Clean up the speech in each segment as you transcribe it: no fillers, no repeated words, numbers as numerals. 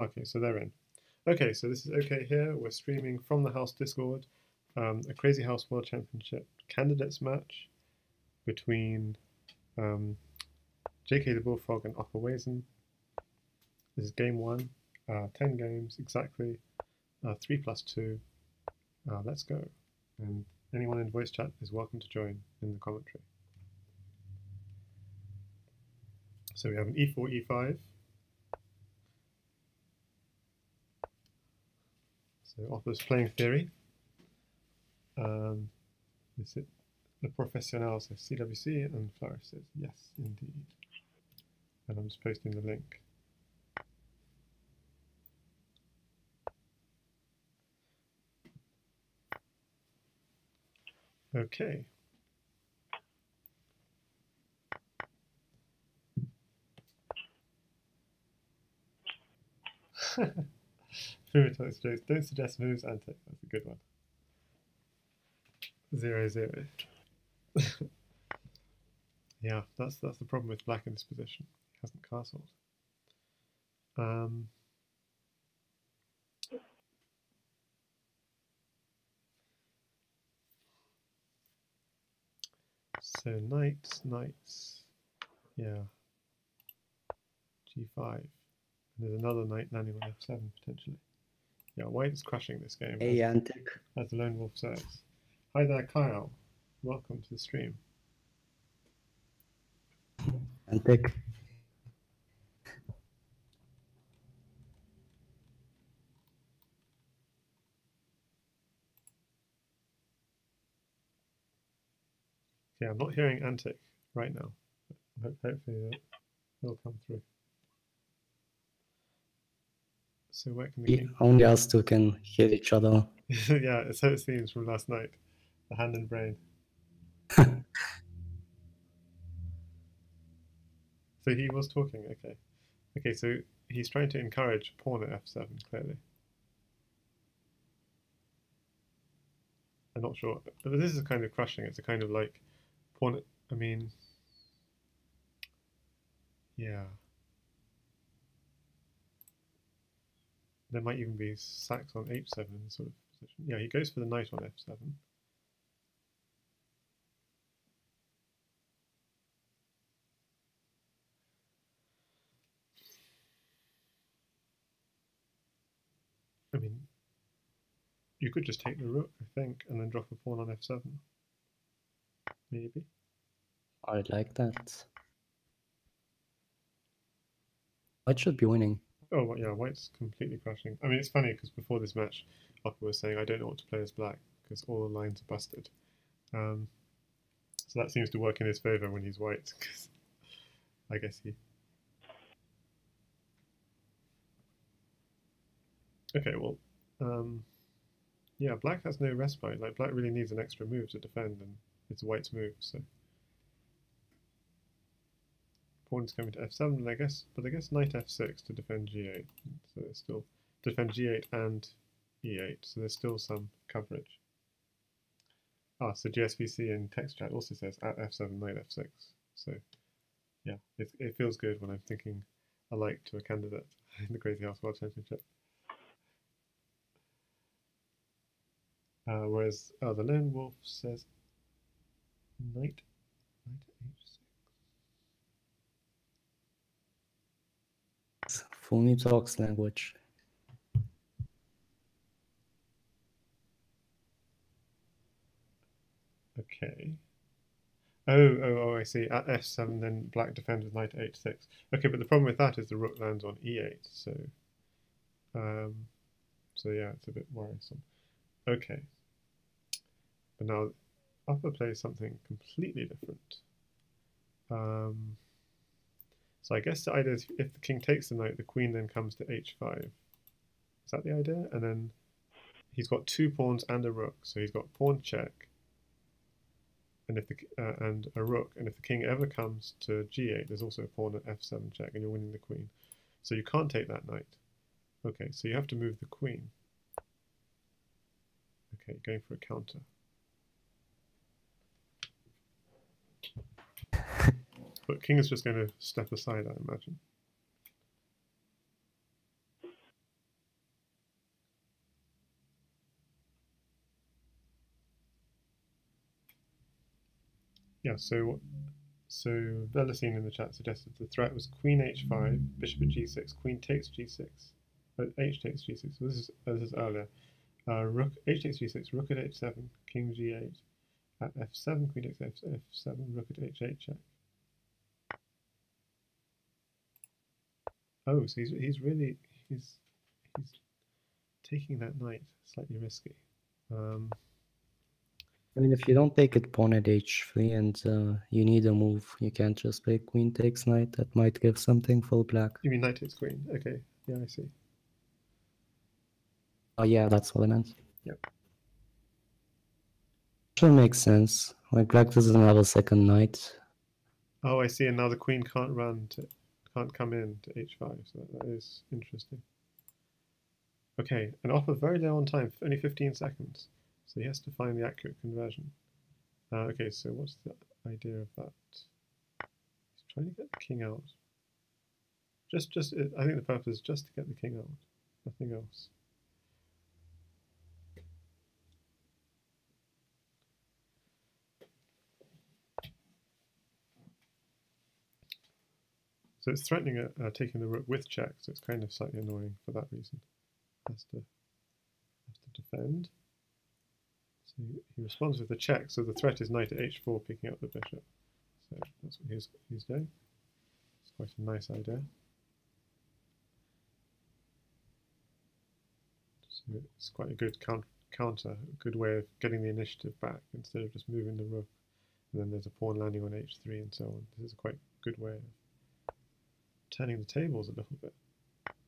Okay, so they're in. Okay, so this is OK Here. We're streaming from the House Discord, a Crazy House World Championship candidates match between JK the Bullfrog and opperwezen. This is game one, 10 games exactly, 3+2. Let's go. And anyone in voice chat is welcome to join in the commentary. So we have an e4, e5. So opper's playing theory. Is it the professionals of CWC? And Floris says, yes, indeed. And I'm just posting the link. Okay. Fumitox jokes, don't suggest moves, Ante. That's a good one. 0-0. Yeah, that's the problem with black in this position. He hasn't castled. So knights, yeah, g5, and there's another knight landing on f7 potentially. Yeah, white's crushing this game. Hey, Antic. As the Lone Wolf says. Hi there, Kyle. Welcome to the stream. Antic. Yeah, I'm not hearing Antic right now. Hopefully it'll come through. So where can the game... Only us two can hear each other. Yeah, it's how it seems from last night. The hand and brain. So he was talking, okay. Okay, so he's trying to encourage pawn at f7, clearly. I'm not sure, but this is kind of crushing. It's a kind of like... I mean, yeah. There might even be sacks on h7 in this sort of position. Yeah, he goes for the knight on f7. I mean, you could just take the rook, I think, and then drop a pawn on f7. Maybe. I like that. White should be winning. Oh, well, yeah, white's completely crashing. I mean, it's funny because before this match, opper was saying, I don't know what to play as black because all the lines are busted. So that seems to work in his favour when he's white, because I guess he... Okay, well, yeah, black has no respite. Like, black really needs an extra move to defend, and it's white's move, so pawn's coming to f7, and I guess knight f6 to defend g8. So there's still defend g8 and e8, so there's still some coverage. Ah, so GSVC in text chat also says at f7 knight f6. So yeah, it feels good when I'm thinking alike to a candidate in the Crazy House World Championship. Whereas the Lone Wolf says Knight h6. Fumitox language. Okay. Oh, I see. At f7, then black defends with knight h6. Okay, but the problem with that is the rook lands on e8, so... so yeah, it's a bit worrisome. Okay. But now... opper plays something completely different. So I guess the idea is if the king takes the knight, the queen then comes to h5. Is that the idea? And then he's got two pawns and a rook, so he's got pawn check and if the and a rook. And if the king ever comes to g8, there's also a pawn at f7 check, and you're winning the queen. So you can't take that knight. Okay, so you have to move the queen. Okay, going for a counter. But king is just going to step aside, I imagine. Yeah, so Velocine in the chat suggested the threat was Queen h5, Bishop at g6, Queen takes g6, h takes g6. So this is earlier. Rook h takes g6, Rook at h7, King g8, at f7, Queen takes f7, Rook at h8 check. Oh, so he's taking that knight slightly risky. I mean, if you don't take it pawn at h3 and you need a move, you can't just play queen takes knight. That might give something for black. You mean knight takes queen? Okay, yeah, I see. Oh yeah, that's what I meant. Yep. Sure makes sense. Like black doesn't have a second knight. Oh, I see. And now the queen can't run to, can't come in to h5. So that is interesting. Okay, and Opper very low on time, only 15 seconds. So he has to find the accurate conversion. Okay, so what's the idea of that? He's trying to get the king out. I think the purpose is just to get the king out, nothing else. So it's threatening taking the rook with check, so it's kind of slightly annoying for that reason. Has to defend. So he responds with the check, so the threat is knight at h4 picking up the bishop. So that's what he's doing. It's quite a nice idea. So it's quite a good counter, a good way of getting the initiative back instead of just moving the rook. And then there's a pawn landing on h3 and so on. This is a quite good way of turning the tables a little bit.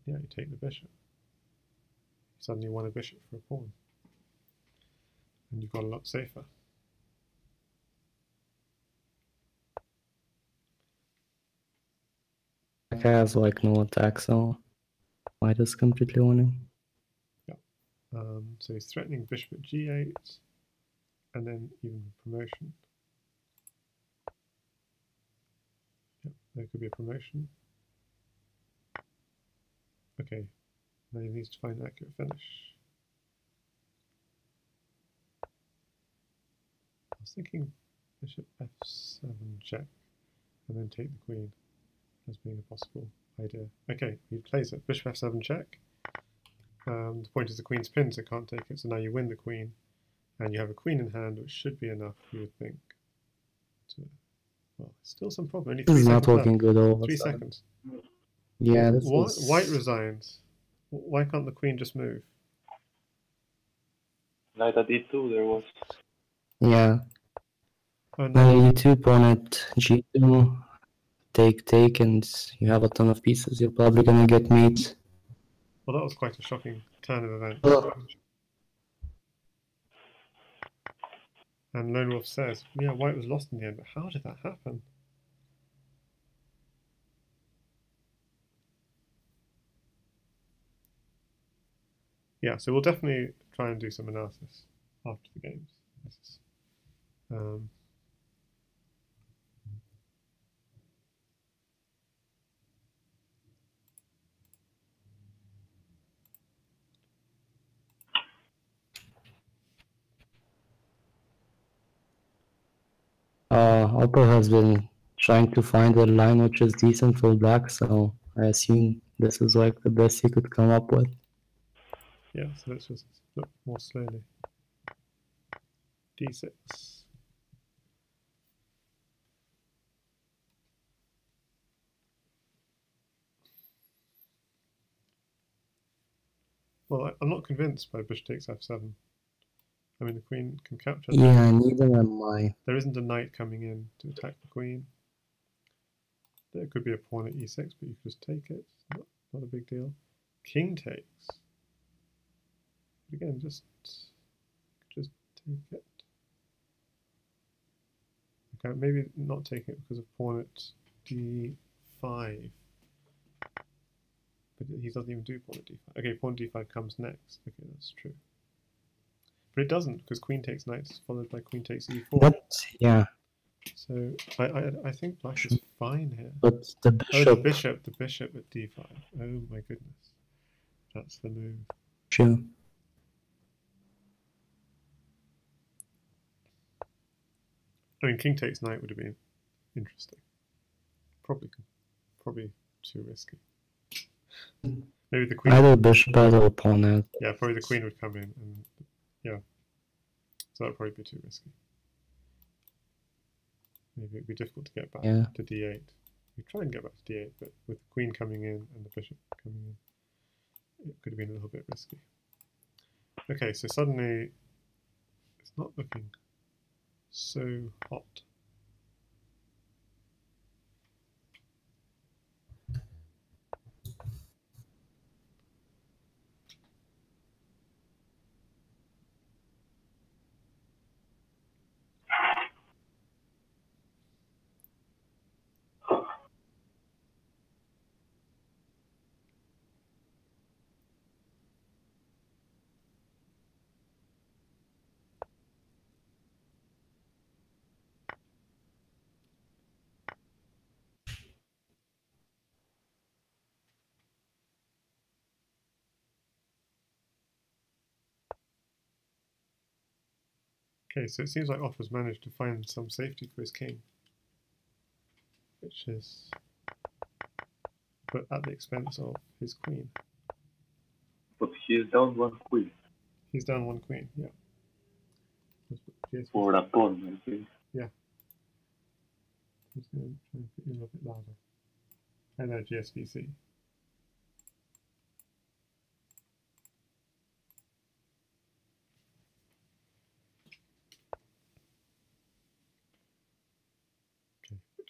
Yeah, you take the bishop. Suddenly won a bishop for a pawn. And you've got a lot safer. Black has like no attack, so white is completely winning. Yeah. So he's threatening bishop at g8, and then even promotion. Yeah, there could be a promotion. Okay. Now he needs to find an accurate finish. I was thinking bishop f7 check, and then take the queen as being a possible idea. Okay, he plays it. Bishop f7 check. The point is the queen's pinned, so can't take it. So now you win the queen, and you have a queen in hand, which should be enough, you would think. To, well, still some problem. Only 3 seconds. This is not working good all the time. 3 seconds. Yeah, this is... White resigns. Why can't the queen just move? Knight at e2 there was. Yeah. Oh, no. Knight at e2, pawn at g2, take, and you have a ton of pieces. You're probably going to get mate. Well, that was quite a shocking turn of events. Oh. And Lone Wolf says, yeah, white was lost in the end, but how did that happen? Yeah, so we'll definitely try and do some analysis after the games. Opper has been trying to find a line which is decent for black, so I assume this is like the best he could come up with. Yeah, so let's just look more slowly. D6. Well, I'm not convinced by bishop takes f7. I mean, the queen can capture that. Yeah, neither am I. There isn't a knight coming in to attack the queen. There could be a pawn at e6, but you could just take it. Not a big deal. King takes. Again, just take it. Okay, maybe not taking it because of pawn at d5. But he doesn't even do pawn at d5. Okay, pawn d5 comes next. Okay, that's true. But it doesn't because queen takes knight is followed by queen takes e4. But, yeah. So I think black is fine here. But the bishop. Oh, the bishop at d5. Oh my goodness, that's the move. Sure. I mean, king takes knight would have been interesting. Probably too risky. Maybe the queen. Either bishop or pawn. Yeah, probably the queen would come in, and yeah, so that'd probably be too risky. Maybe it'd be difficult to get back to d8. We try and get back to d8, but with the queen coming in and the bishop coming in, it could have been a little bit risky. Okay, so suddenly it's not looking so hot. Okay, so it seems like Opper's managed to find some safety for his king, which is, but at the expense of his queen. But he's down one queen. He's down one queen, yeah. Or a pawn, I think. Yeah. I'm just going to try and put you a little bit louder. Hello, GSVC.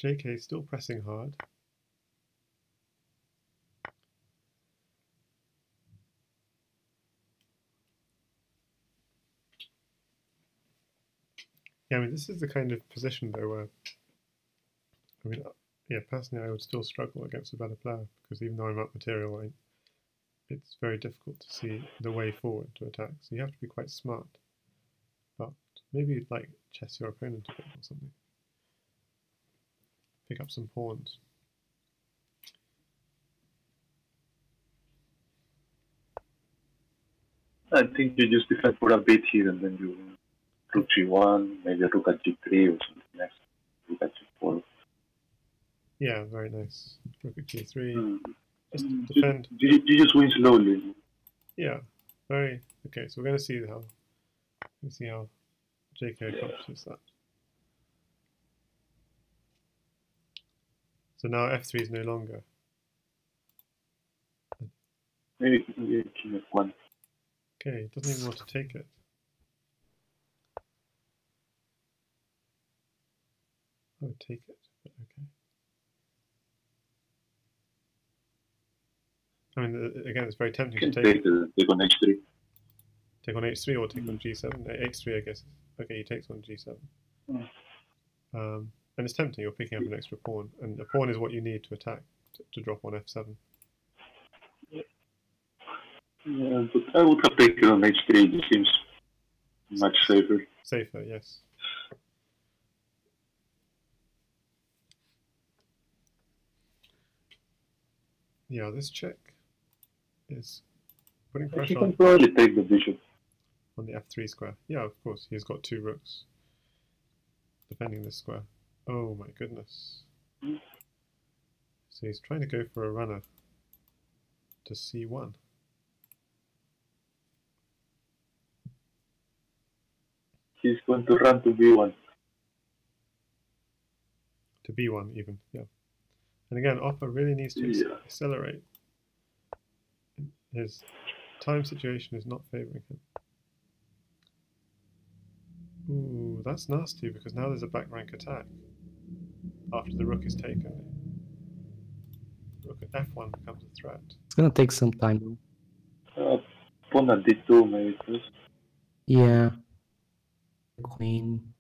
JK still pressing hard. Yeah, I mean, this is the kind of position though where, I mean, yeah, personally I would still struggle against a better player, because even though I'm up material, it's very difficult to see the way forward to attack, so you have to be quite smart. But maybe you'd like chess your opponent a bit or something. Pick up some pawns. I think you just defend for a bit here, and then you rook g1, maybe rook at g3 or something next. Rook at g4. Yeah, very nice. Rook at g3. Just defend. You just win slowly. Yeah, very okay. So we're going to see how JK accomplishes that. So now f3 is no longer. Maybe king f1. Okay, doesn't even want to take it. I would take it, but okay. I mean, again, it's very tempting to take it. Take on h3. Take on h3 or take on g7. H3, I guess. Okay, he takes on g7. Mm. And it's tempting, you're picking up an extra pawn, and a pawn is what you need to attack, to drop on f7. Yeah, but I would have taken on h3, it seems much safer. Safer, yes. Yeah, this check is putting pressure on... He can probably take the bishop. On the f3 square. Yeah, of course, he's got two rooks defending this square. Oh my goodness. So he's trying to go for a runner to c1. He's going to run to b1. To b1 even, yeah. And again, Opper really needs to accelerate. His time situation is not favouring him. Ooh, that's nasty, because now there's a back rank attack. After the rook is taken, rook at f1 becomes a threat. It's gonna take some time. Pawn at d2, maybe. Please. Yeah. Queen.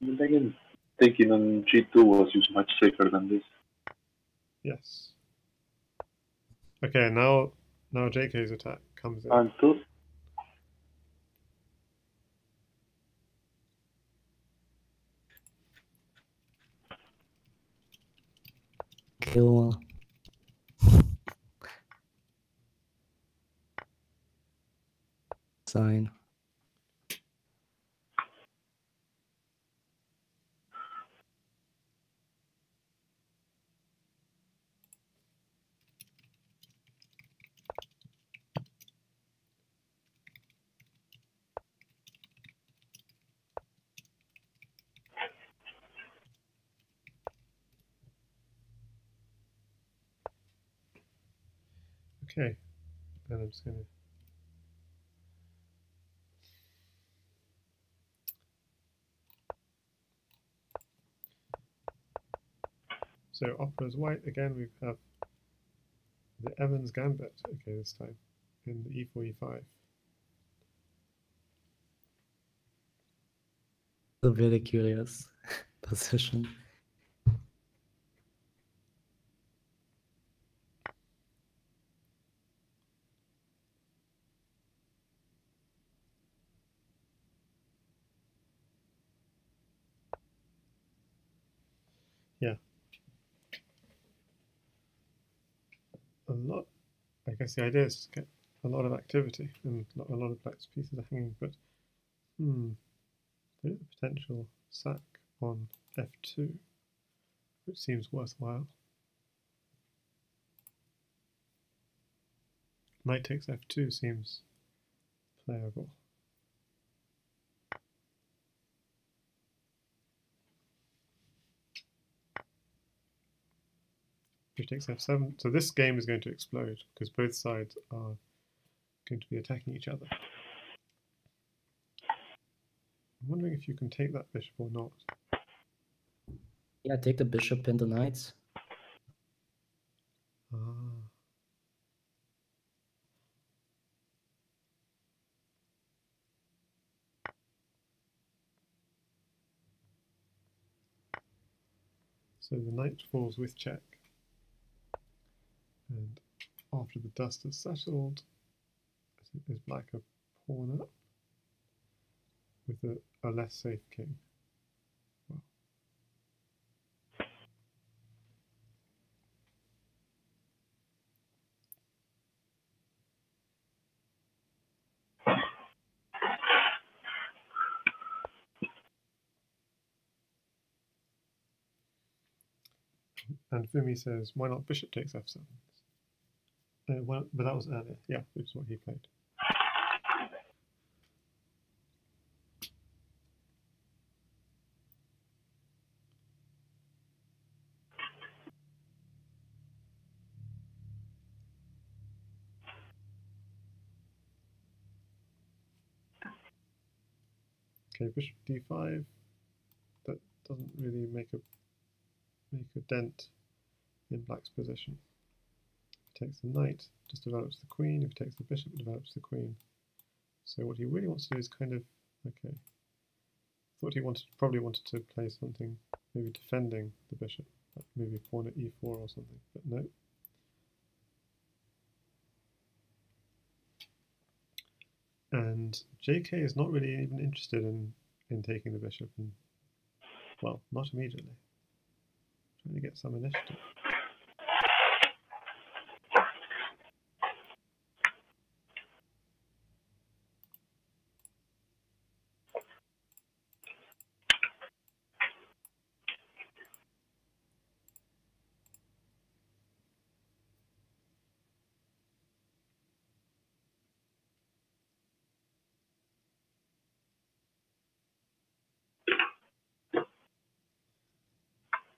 But again, taking on g2 was just much safer than this. Yes. Okay, now JK's attack comes in. And two. Kill. Sign. Okay, then I'm just going to so opera is white again. We have the Evans Gambit. Okay, this time in the e4 e5. A very curious position. Yeah. A lot, I guess the idea is to get a lot of activity and not a lot of black's pieces are hanging, but there is a potential sack on f2, which seems worthwhile. Knight takes f2 seems playable. Bishop takes f7. So this game is going to explode because both sides are going to be attacking each other. I'm wondering if you can take that bishop or not. Yeah, take the bishop and the knight. Ah. So the knight falls with check. And after the dust has settled, is black a pawn up with a less safe king? Wow. And Fumi says, why not bishop takes f7? Well, but that was earlier, yeah, which is what he played. Okay, bishop d5. That doesn't really make a dent in black's position. Takes the knight, just develops the queen. If he takes the bishop, develops the queen. So what he really wants to do is kind of okay. Thought he probably wanted to play something, maybe defending the bishop, like maybe pawn at e4 or something. But no. And JK is not really even interested in taking the bishop, and well, not immediately. Trying to get some initiative.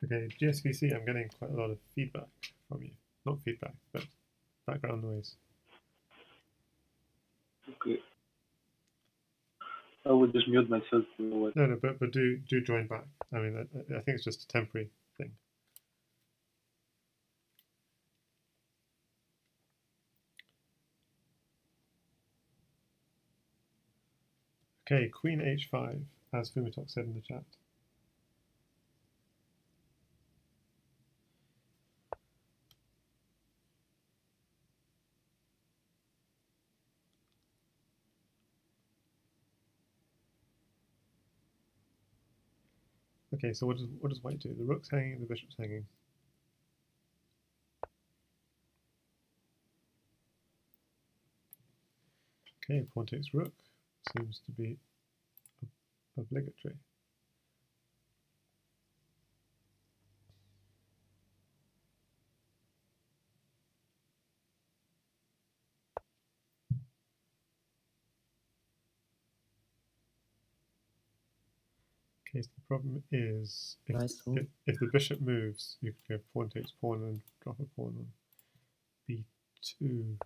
Okay, GSVC, I'm getting quite a lot of feedback from you. Not feedback, but background noise. Okay. I will just mute myself for a while. No, but do join back. I mean, I think it's just a temporary thing. Okay, Queen h5, as Fumitox said in the chat. Okay, so what does white do? The rook's hanging, the bishop's hanging. Okay, pawn takes rook seems to be obligatory. The problem is if the bishop moves, you could go pawn takes pawn and drop a pawn on two.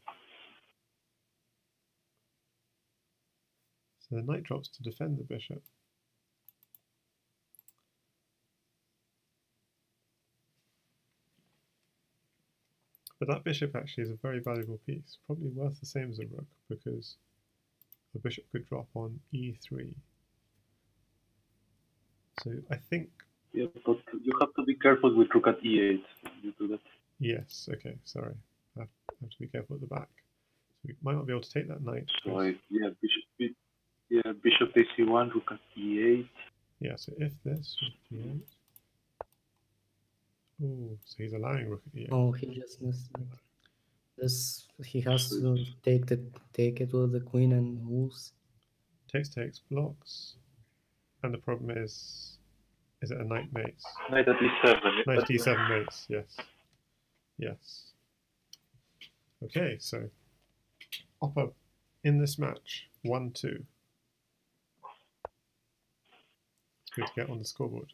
So the knight drops to defend the bishop. But that bishop actually is a very valuable piece, probably worth the same as a rook, because the bishop could drop on e3. So I think... Yeah, but you have to be careful with rook at e8. You do that. Yes, okay, sorry. I have to be careful at the back. So we might not be able to take that knight. So yeah, bishop ac1, rook at e8. Yeah, so if this, e8. Oh, so he's allowing rook at e8. Oh, he just missed it. This, he has to take it with the queen and moves. Takes, blocks. And the problem is it a knight mates? Knight at e7. Knight d7 mates, yes. Yes. Okay, so Opper in this match, 1-2. It's good to get on the scoreboard.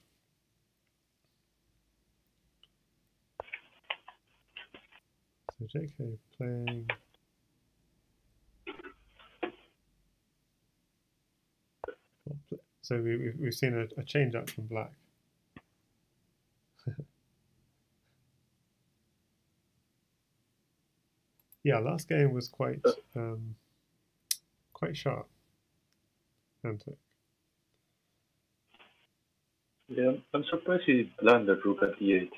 So JK playing. So we've seen a change up from black. Yeah, last game was quite quite sharp. Antic. Yeah, I'm surprised he landed rook at e8.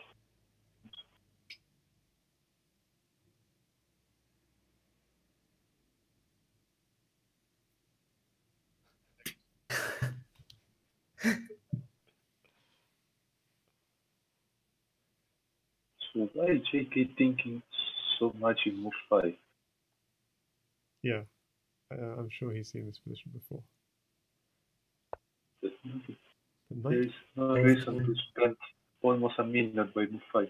So why is JK thinking so much in move 5? Yeah, I'm sure he's seen this position before. There is no reason to spend almost a minute by move 5.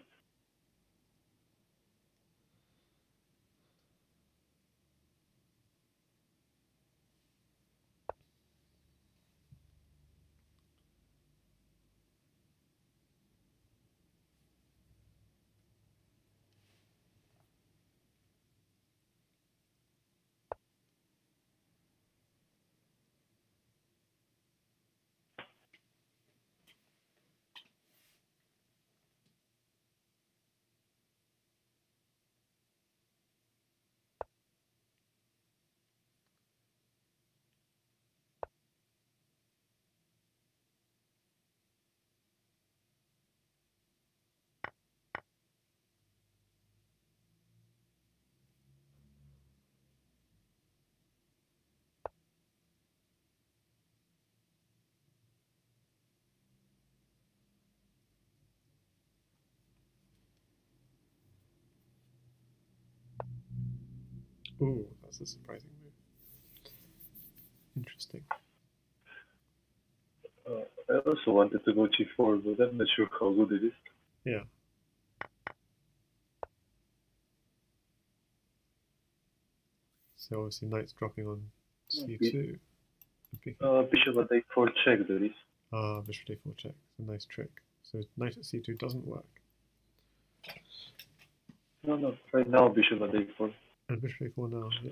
Ooh, that's a surprising move. Interesting. I also wanted to go g4, but I'm not sure how good it is. Yeah. So obviously knight's dropping on c2. Okay. Bishop at a4 check, there is. Ah, bishop a4 check. It's a nice trick. So knight at c2 doesn't work. No, right now bishop at a4. And bishop a4 now, yeah.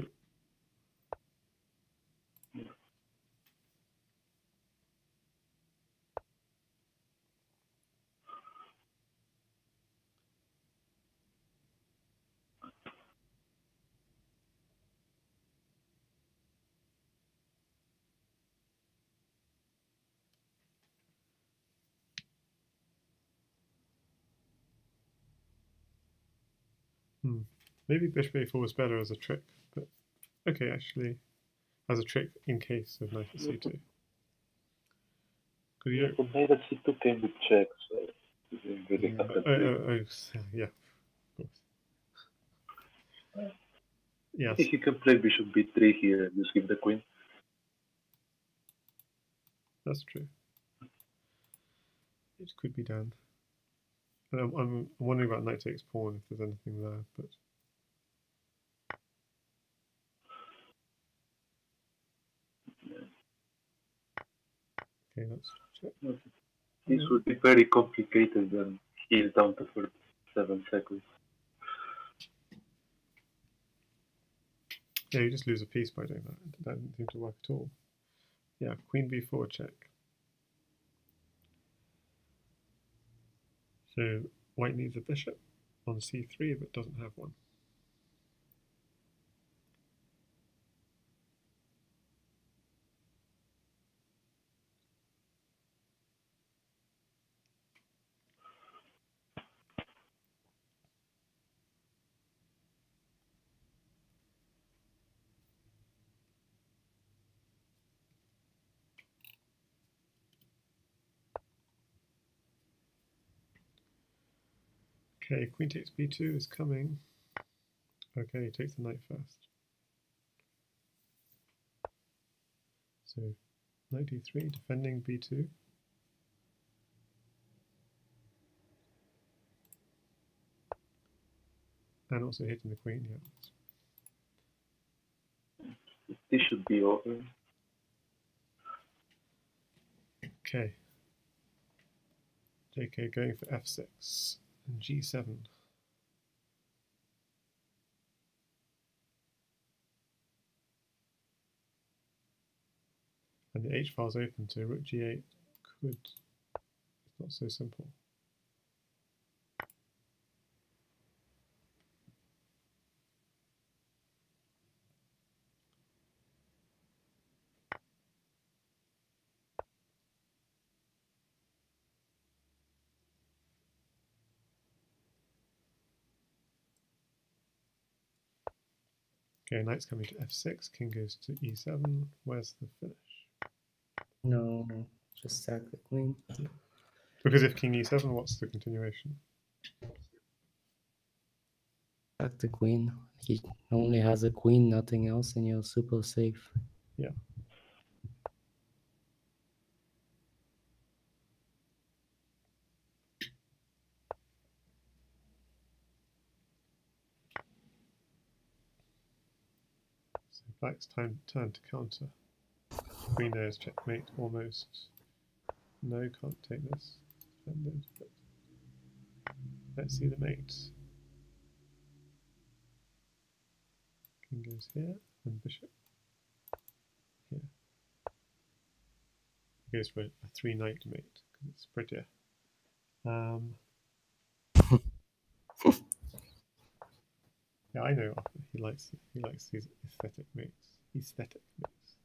Maybe bishop a4 was better as a trick, but okay, actually, as a trick in case of knight at c2. Yeah, but knight at c2 came with checks, so it didn't really happen. Oh, yeah, of course. Yes. I think you can play bishop b3 here and just give the queen. That's true. It could be done. And I'm wondering about knight takes pawn if there's anything there, but. Okay, let's check. Okay. This would be very complicated when he's down to 47 seconds. Yeah, you just lose a piece by doing that. That didn't seem to work at all. Yeah, queen b4 check. So white needs a bishop on c3 but doesn't have one. Okay, queen takes b2 is coming. Okay, he takes the knight first. So, knight d3, defending b2. And also hitting the queen, yeah. This should be over. Okay. JK going for f6. And G7. And the H file's open, so rook G8 could. It's not so simple. Okay, knight's coming to f6, king goes to e7. Where's the finish? No, no, just sack the queen. Because if king e7, what's the continuation? Sack the queen. He only has a queen, nothing else, and you're super safe. Yeah. Black's turn to counter. Queen there is checkmate, almost. No, can't take this. Let's see the mate. King goes here, and bishop here. He goes for a three-knight mate, because it's prettier. Yeah, I know. He likes these aesthetic mates. Aesthetic mates.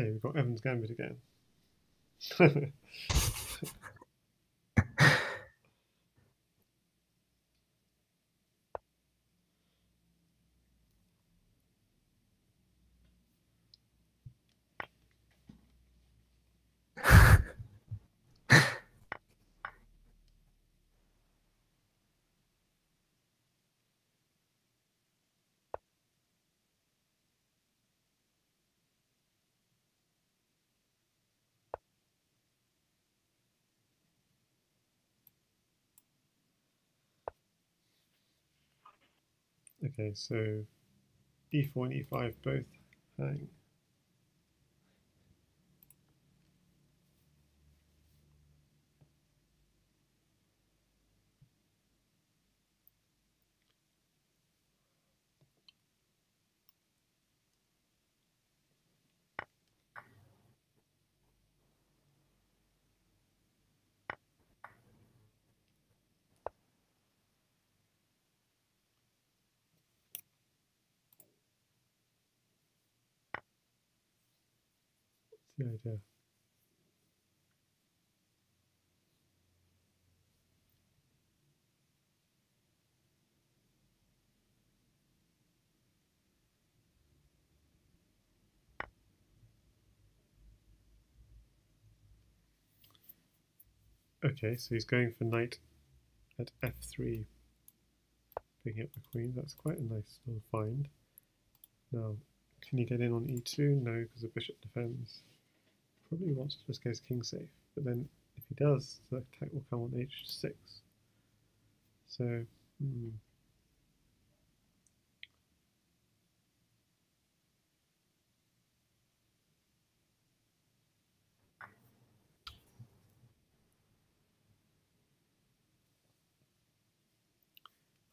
Okay, we've got Evans Gambit again. Okay, so e4 and e5 both hang. The idea. Okay, so he's going for knight at f3, picking up the queen. That's quite a nice little find. Now, can he get in on e2? No, because the bishop defends. Probably wants to just go king safe, but then if he does, the attack will come on h6. So,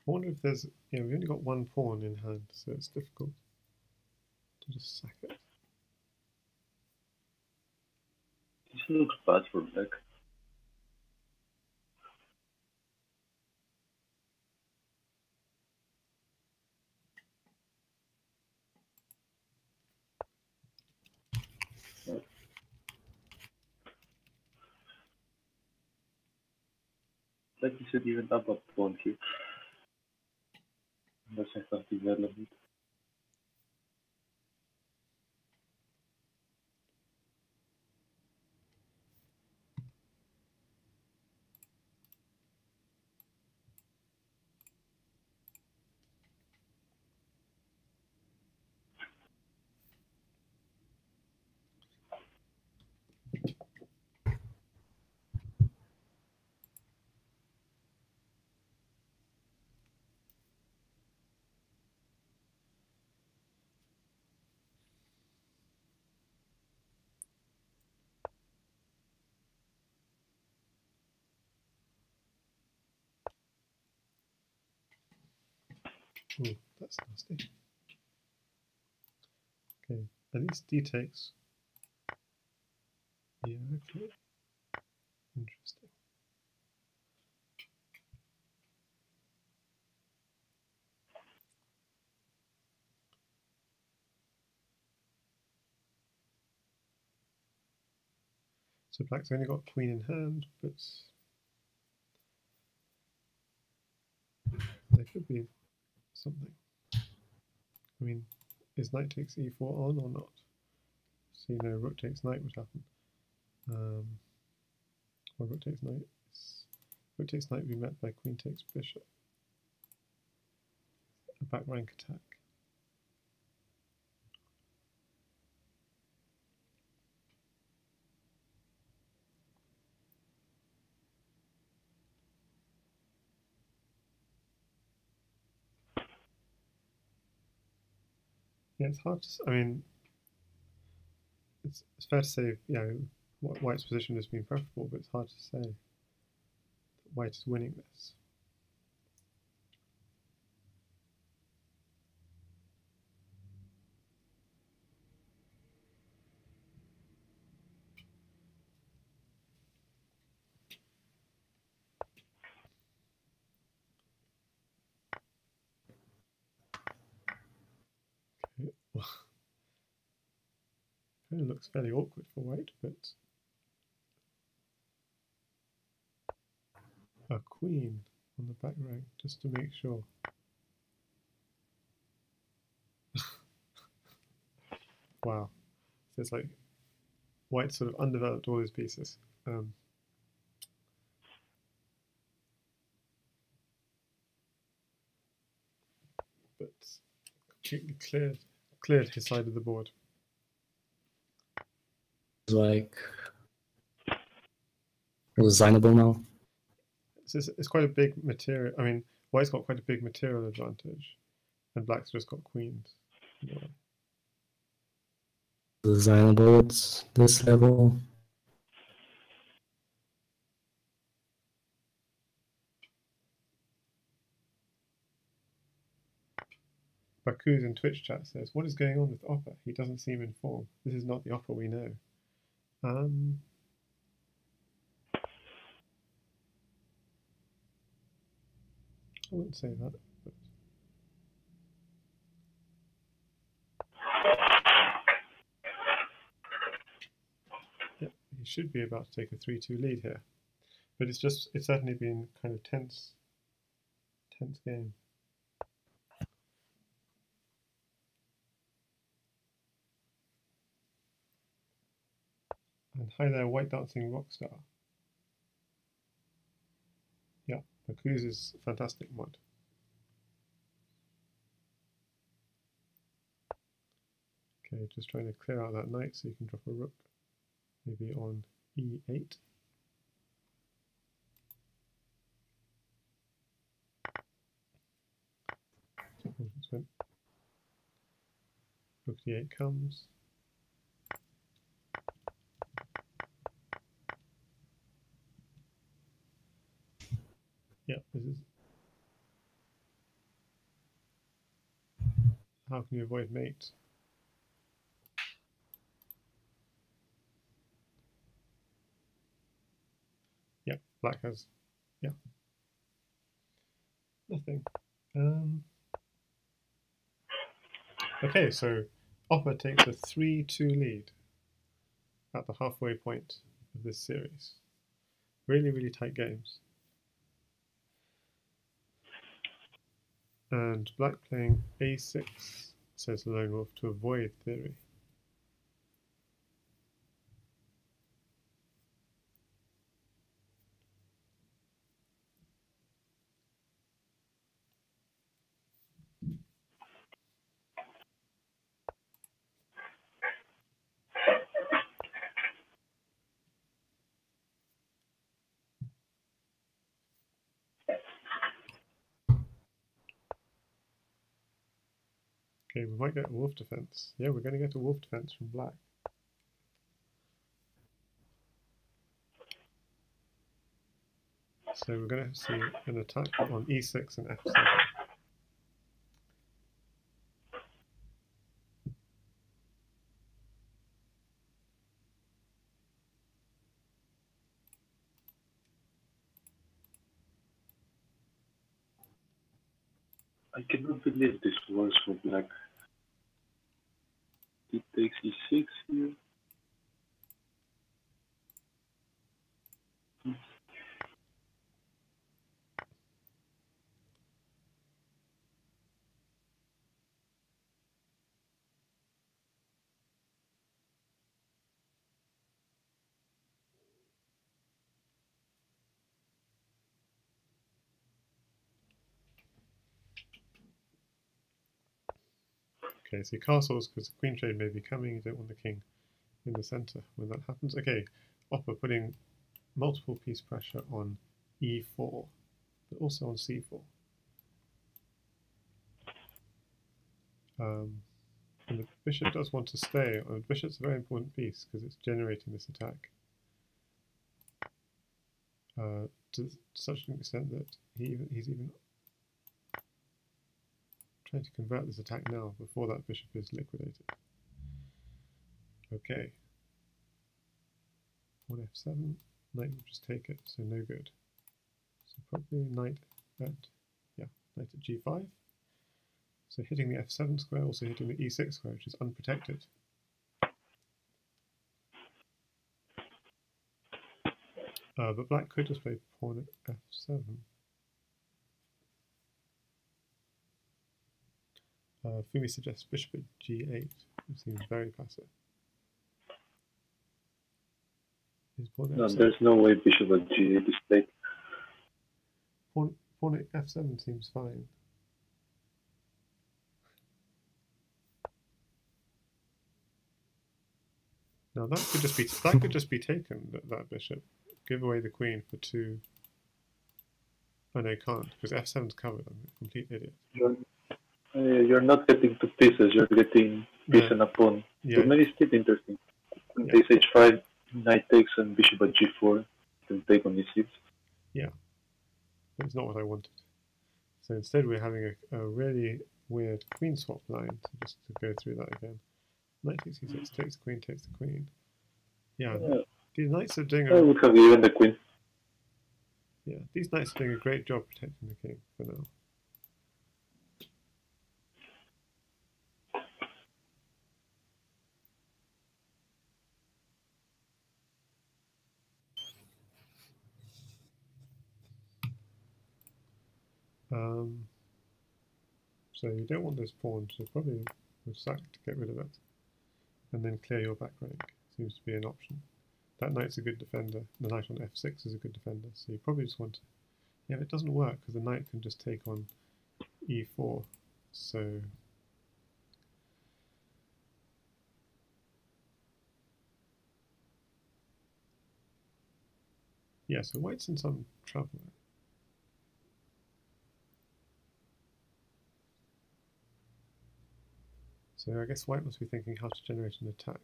I wonder if there's, yeah, we've only got one pawn in hand, so it's difficult to just sack it. This looks bad for black. Like you should even up a pawn here. Unless I start development. Oh, that's nasty. Okay, at least D takes. Yeah, okay. Interesting. So black's only got queen in hand, but there could be something. I mean, is knight takes e4 on or not? So you know, rook takes knight would happen. Or rook takes knight. Rook takes knight would be met by queen takes bishop. A back rank attack. Yeah, it's hard to. I mean, it's fair to say, you know, what white's position has been preferable, but it's hard to say that white is winning this. It looks fairly awkward for white, but a queen on the back rank just to make sure. Wow, so it's like white sort of undeveloped all his pieces. But completely cleared his side of the board. Like designable now. It's quite a big material. I mean, white's got quite a big material advantage, and black's just got queens. Yeah. Designable at this level. Bakus in Twitch chat says, "What is going on with Opper? He doesn't seem in form. This is not the Opper we know." I wouldn't say that. But yeah, he should be about to take a 3-2 lead here, but it's certainly been kind of tense game. And hi there, White Dancing Rockstar. Yeah, Bakus is a fantastic mod. Okay, just trying to clear out that knight so you can drop a rook, maybe on e8. Rook d8 comes. Yeah, this is How can you avoid mate? Yep, black has, yep. Nothing. Okay, so Opper takes a 3-2 lead at the halfway point of this series. Really, really tight games. And black playing a6, says Lone Wolf, to avoid theory. Okay, we might get a wolf defense. Yeah, we're going to get a wolf defense from black. So we're going to see an attack on e6 and f7. I cannot believe this was for black. It takes e6 here. Okay, so castles, because the queen trade may be coming, you don't want the king in the centre when that happens. Okay, Opper putting multiple piece pressure on e4, but also on c4. And the bishop does want to stay. The bishop's a very important piece because it's generating this attack to such an extent that he's even trying to convert this attack now before that bishop is liquidated. Okay. Pawn f7. Knight will just take it, so no good. So probably knight at, yeah, knight at g5. So hitting the f7 square, also hitting the e6 square, which is unprotected. But black could just play pawn at f7. Fumi suggests bishop at g8, which seems very passive. No, there's no way bishop at g8 is played. Pawn at f7 seems fine. Now that could just be taken. That bishop, give away the queen for two. Oh no, can't, because f7's covered. I'm a complete idiot. You're not getting two pieces, you're getting piece and a pawn. Yeah. But it's still interesting. Takes h5, knight takes, and bishop at g4. Can take on e6. Yeah. That's not what I wanted. So instead we're having a really weird queen swap line. So just to go through that again. Knight takes e6, takes the queen, takes the queen. Yeah. These knights are doing I would have given the queen. Yeah, these knights are doing a great job protecting the king for now. So you don't want this pawn, so probably we'll sack to get rid of it. And then clear your back rank, seems to be an option. That knight's a good defender, the knight on f6 is a good defender, so you probably just want to... Yeah, but it doesn't work, because the knight can just take on e4, so... Yeah, so white's in some trouble. So I guess white must be thinking how to generate an attack.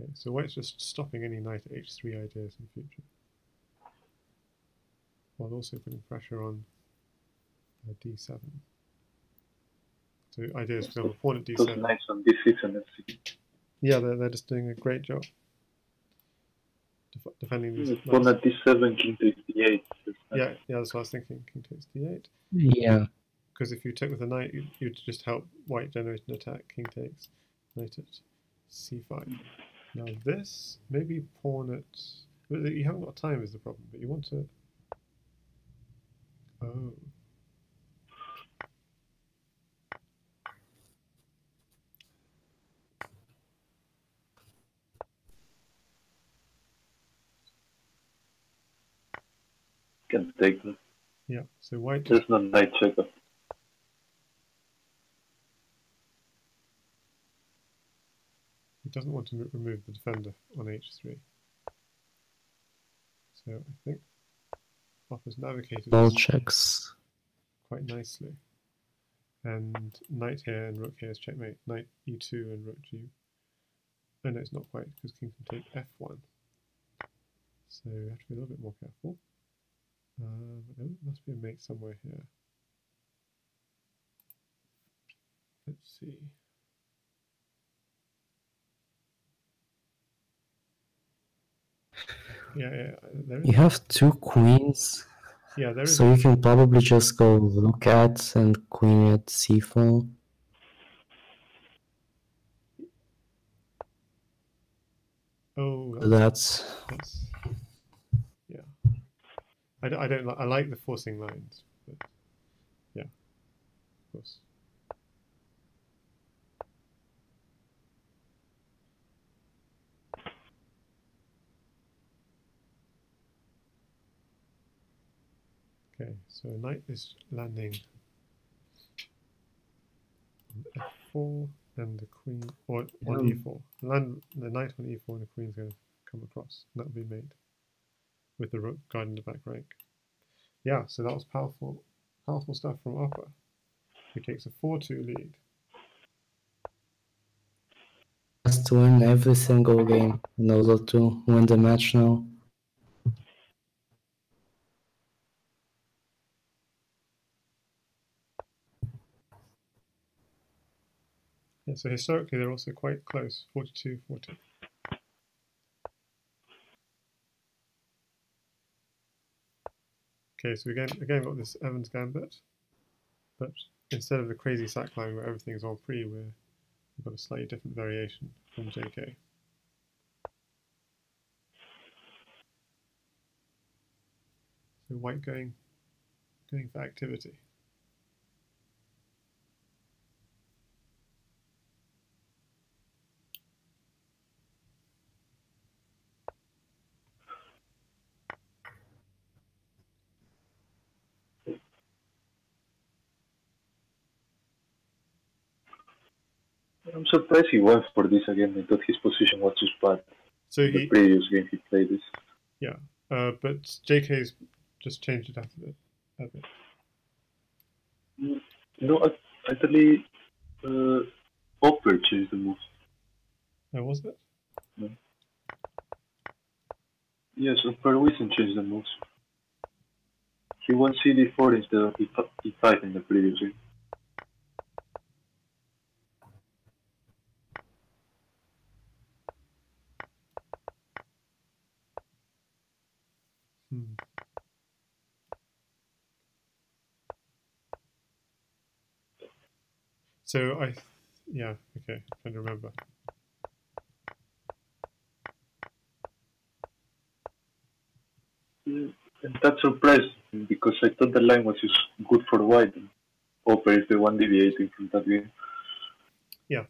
Okay, so white's just stopping any knight h3 ideas in the future, while also putting pressure on d7. So the idea is to have pawn at d7. Nice on d6 and f6. Yeah, they're just doing a great job defending these. Pawn at d7, king takes d8. Yeah, yeah, that's what I was thinking. King takes d8. Yeah. Because if you take with a knight, you'd just help white generate an attack. King takes, knight at c5. Now this, maybe pawn at... You haven't got time is the problem, but you want to... Oh. Can take this. Yeah, so white... There's no knight checker. He doesn't want to remove the defender on h3. So I think Hopper's navigated all checks quite nicely. And knight here and rook here is checkmate. Knight e2 and rook g. Oh no, it's not quite, because king can take f1. So we have to be a little bit more careful. There must be a mate somewhere here. Let's see. Yeah, yeah, there is. You have two queens, yeah, there is, so you can probably just go look at and queen at c4. Oh, that's yeah. I don't like. I like the forcing lines, but yeah, of course. Okay, so knight is landing on f4 and the queen, or on e4. Land the knight on e4 and the queen's going to come across. And that'll be mate with the rook guarding the back rank. Yeah, so that was powerful, powerful stuff from Opper, who takes a 4-2 lead. Has to win every single game in order to win the match now. So historically, they're also quite close, 42-40. Okay, so again got this Evans Gambit, but instead of the crazy sackline where everything's on free, we've got a slightly different variation from JK. So white going for activity. I'm surprised he went for this again. I thought his position was just bad. So the previous game he played this. Yeah, but JK's just changed it up a bit. No, actually, Opper changed the move. Oh, was it? No. Yes, opperwezen changed the moves. He won CD4 instead of E5 in the previous game. So yeah, okay, I'm trying to remember. And that's surprising, because I thought the line was just good for white. Opper is the one deviating from that game. Yeah.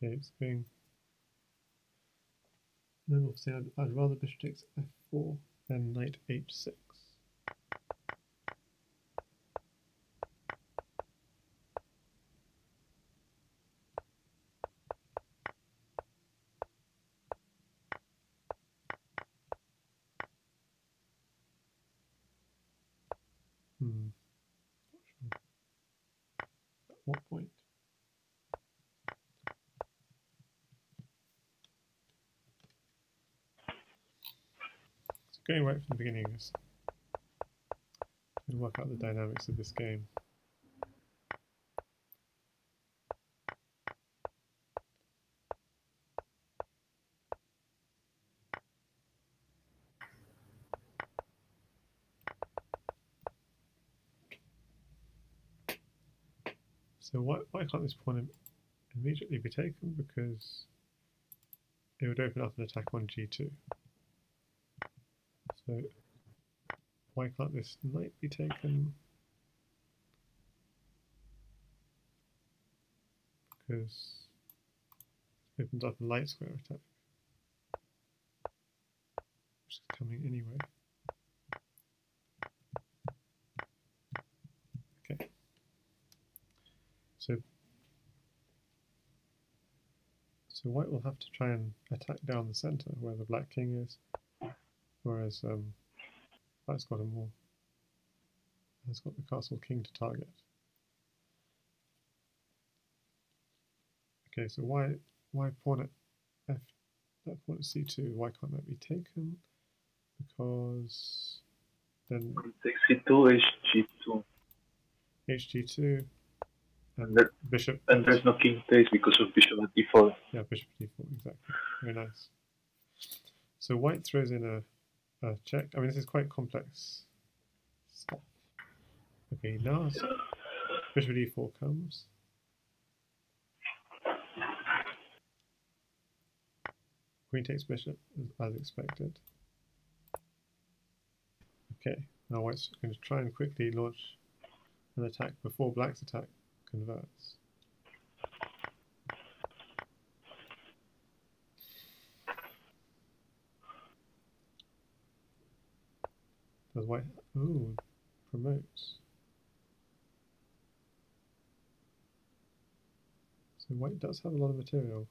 Caves being no, obviously I'd rather bishop takes f4 than knight h6. Going right from the beginning, and work out the dynamics of this game. So why can't this pawn immediately be taken? Because it would open up an attack on g2. So why can't this knight be taken? Because it opens up a light square attack, which is coming anyway. Okay. So white will have to try and attack down the centre where the black king is. Whereas that's got a more, it's got the castle king to target. Okay, so why pawn at f, that pawn at c2? Why can't that be taken? Because then c2 hg2. Hg2 and there, bishop. And there's no king takes because of bishop at d4. Yeah, bishop at d4, exactly. Very nice. So white throws in a check. I mean, this is quite complex stuff. Okay, now bishop d4 comes. Queen takes bishop, as expected. Okay, now white's going to try and quickly launch an attack before black's attack converts. Because white, ooh, promotes. So white does have a lot of material.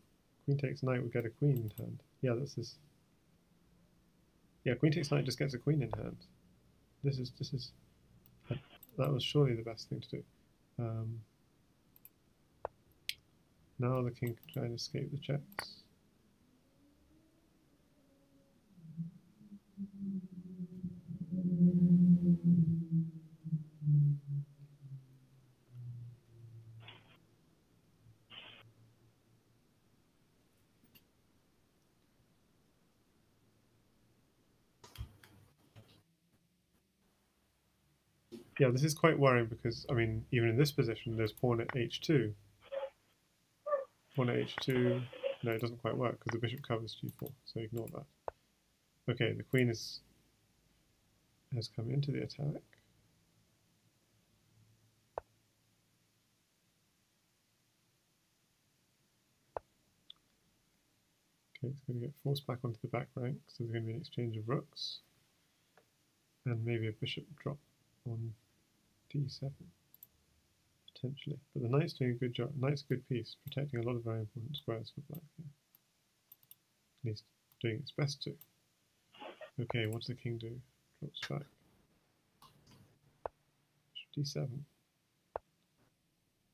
Queen takes knight would get a queen in hand. Yeah, this is. Yeah, queen takes knight just gets a queen in hand. This is. That was surely the best thing to do. Now the king can try and escape the checks. Yeah, this is quite worrying because, I mean, even in this position, there's pawn at h2. Pawn at h2, no, it doesn't quite work because the bishop covers g4, so ignore that. Okay, the queen has come into the attack. Okay, it's going to get forced back onto the back rank, so there's going to be an exchange of rooks, and maybe a bishop drop on d7 potentially, but the knight's doing a good job. Knight's a good piece, protecting a lot of very important squares for black here. At least doing its best to. Okay, what does the king do? Drops back. d7.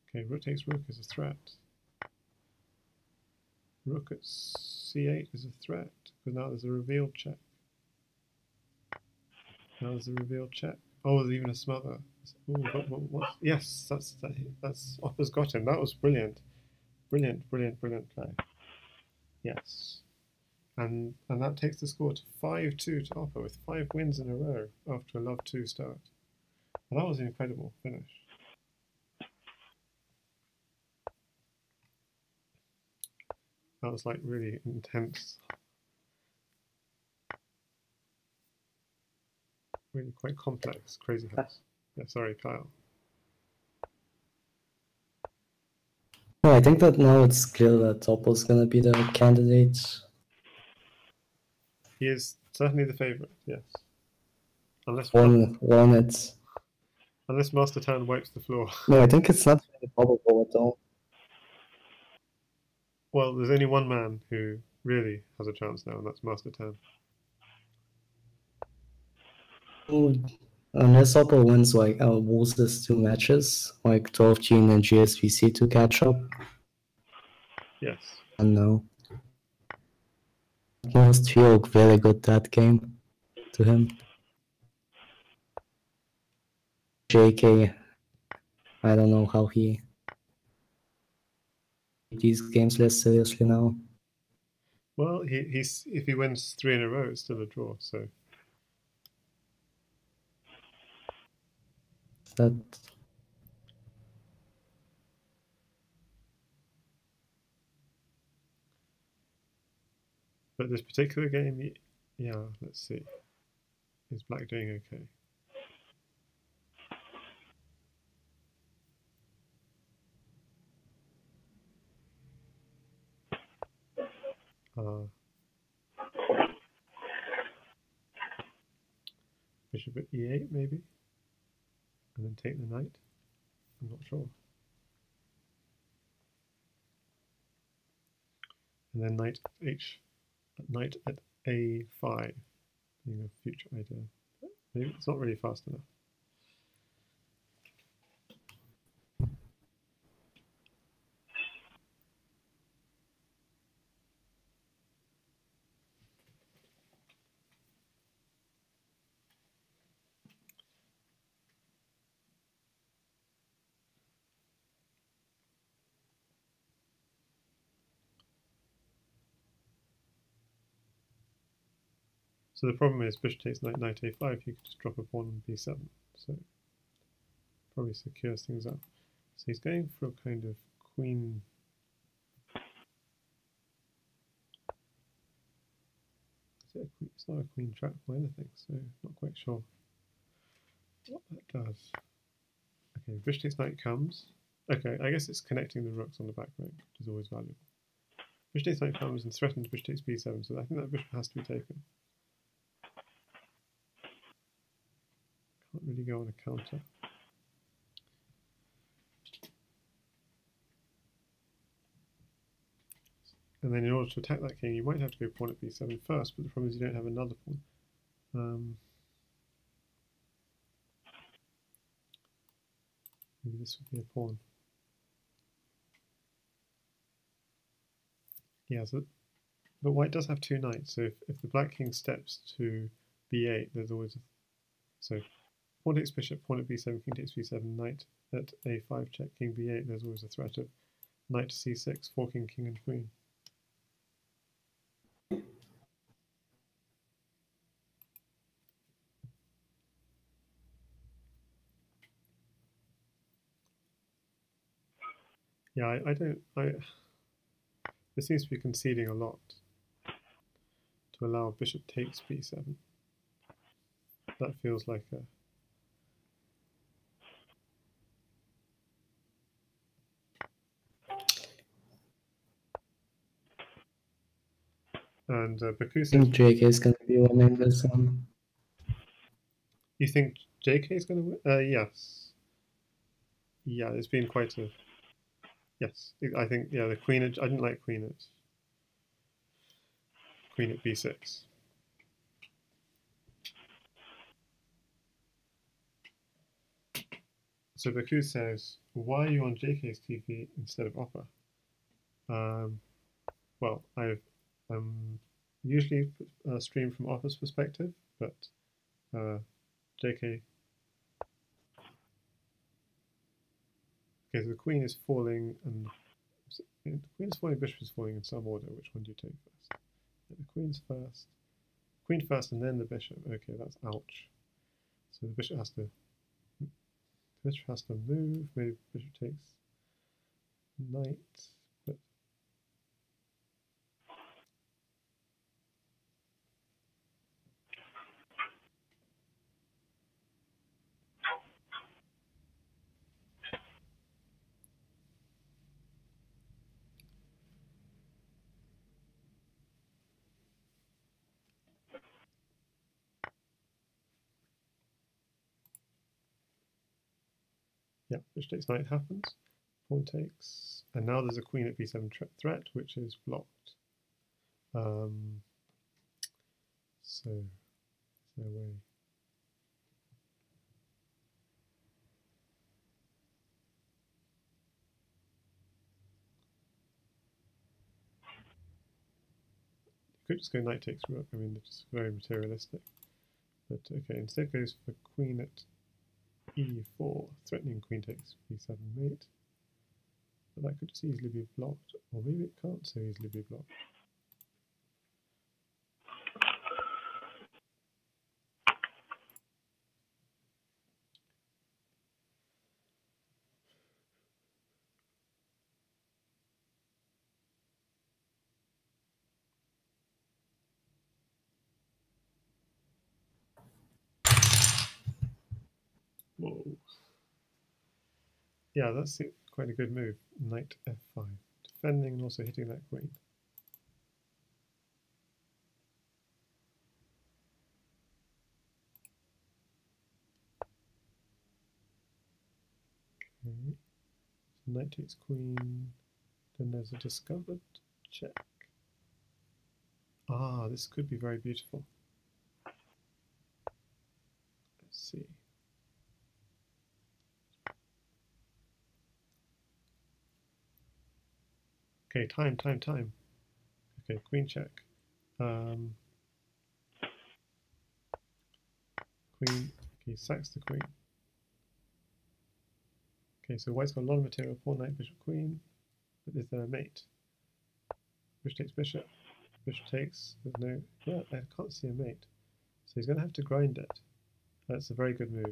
Okay, rook takes rook is a threat. Rook at c8 is a threat because now there's a revealed check. Now there's a revealed check. Oh, there's even a smother. Ooh, what? Yes, that's Opper's got him. That was brilliant, brilliant, brilliant, brilliant play. Yes, and that takes the score to 5-2 to Opper with 5 wins in a row after a love 2 start. And that was an incredible finish. That was like really intense. Really quite complex, Crazy House. Yeah, sorry, Kyle. No, I think that now it's clear that Topple's gonna be the candidate. He is certainly the favorite, yes. Unless unless Master Tan wipes the floor. No, I think it's not really probable at all. Well, there's only one man who really has a chance now, and that's Master Tan. Unless Oppo wins, like, our loses 2 matches, like 12G and GSVC to catch up. Yes. And no. Most feel very good that game to him. JK, I don't know how he takes these games less seriously now. Well, he's if he wins 3 in a row, it's still a draw, so. That but this particular game, yeah, let's see. Is Black doing okay? Bishop at E8 maybe? And then take the knight? I'm not sure. And then knight at A5. Being a future idea. Maybe it's not really fast enough. So the problem is, bishop takes knight a5, you could just drop a pawn on b7, so probably secures things up. So he's going for a kind of queen. Is it a queen? It's not a queen trap or anything, so not quite sure what that does. Okay, bishop takes knight comes. Okay, I guess it's connecting the rooks on the back rank, which is always valuable. Bishop takes knight comes and threatens bishop takes b7, so I think that bishop has to be taken. Can't really go on a counter. And then in order to attack that king, you might have to go pawn at b7 first, but the problem is you don't have another pawn. Maybe this would be a pawn. Yeah, so but white does have 2 knights, so if the black king steps to b8, there's always a, so pawn takes bishop, pawn at b7, king takes b7, knight at a5 check, king b8, there's always a threat of knight to c6, forking king and queen. Yeah, this seems to be conceding a lot to allow bishop takes b7. That feels like a and Bakus. I think JK is going to be winning this one. You think JK is going to win? Yes. Yeah, it's been quite a. Yes, I think. Yeah, the queen. I didn't like queen at b6. So Bakus says, "Why are you on JK's TV instead of Oppa?" Well, I'm usually stream from Office perspective, but JK. Okay, so the queen is falling, and the queen is falling, bishop is falling in some order. Which one do you take first? The queen's first. Queen first, and then the bishop. Okay, that's ouch. So the bishop has to. The bishop has to move. Maybe bishop takes knight. Yeah, which takes knight happens. Pawn takes. And now there's a queen at b7 threat, which is blocked. So there's no way. You could just go knight takes rook. I mean, they're just very materialistic. But okay, instead goes for queen at e4, threatening queen takes b7 mate. But that could just easily be blocked, or maybe it can't so easily be blocked. Whoa. Yeah, that's it. Quite a good move, knight f5, defending and also hitting that queen. Okay, so knight takes queen, then there's a discovered check. Ah, this could be very beautiful. Let's see. Okay, time. Okay, queen check. Queen, okay, sacks the queen. Okay, so white's got a lot of material, pawn, knight, bishop, queen, but is there a mate? Bishop takes, there's no, yeah, I can't see a mate. So he's going to have to grind it. That's a very good move.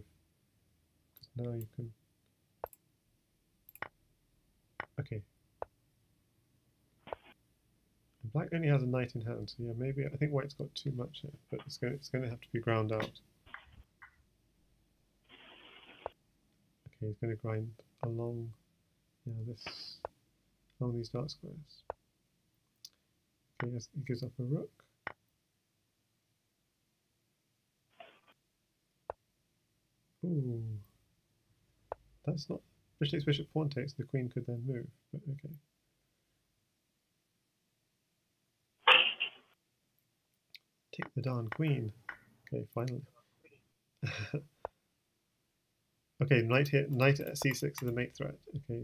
Because now you can, okay. Black only has a knight in hand, so yeah, maybe I think white's got too much here, but it's going to have to be ground out. Okay, he's going to grind along, yeah, along these dark squares. Okay, yes, he gives up a rook. Ooh, that's not bishop takes bishop, pawn takes. The queen could then move, but okay. Take the darn queen. Okay, finally. Okay, knight at c6 is a mate threat. Okay.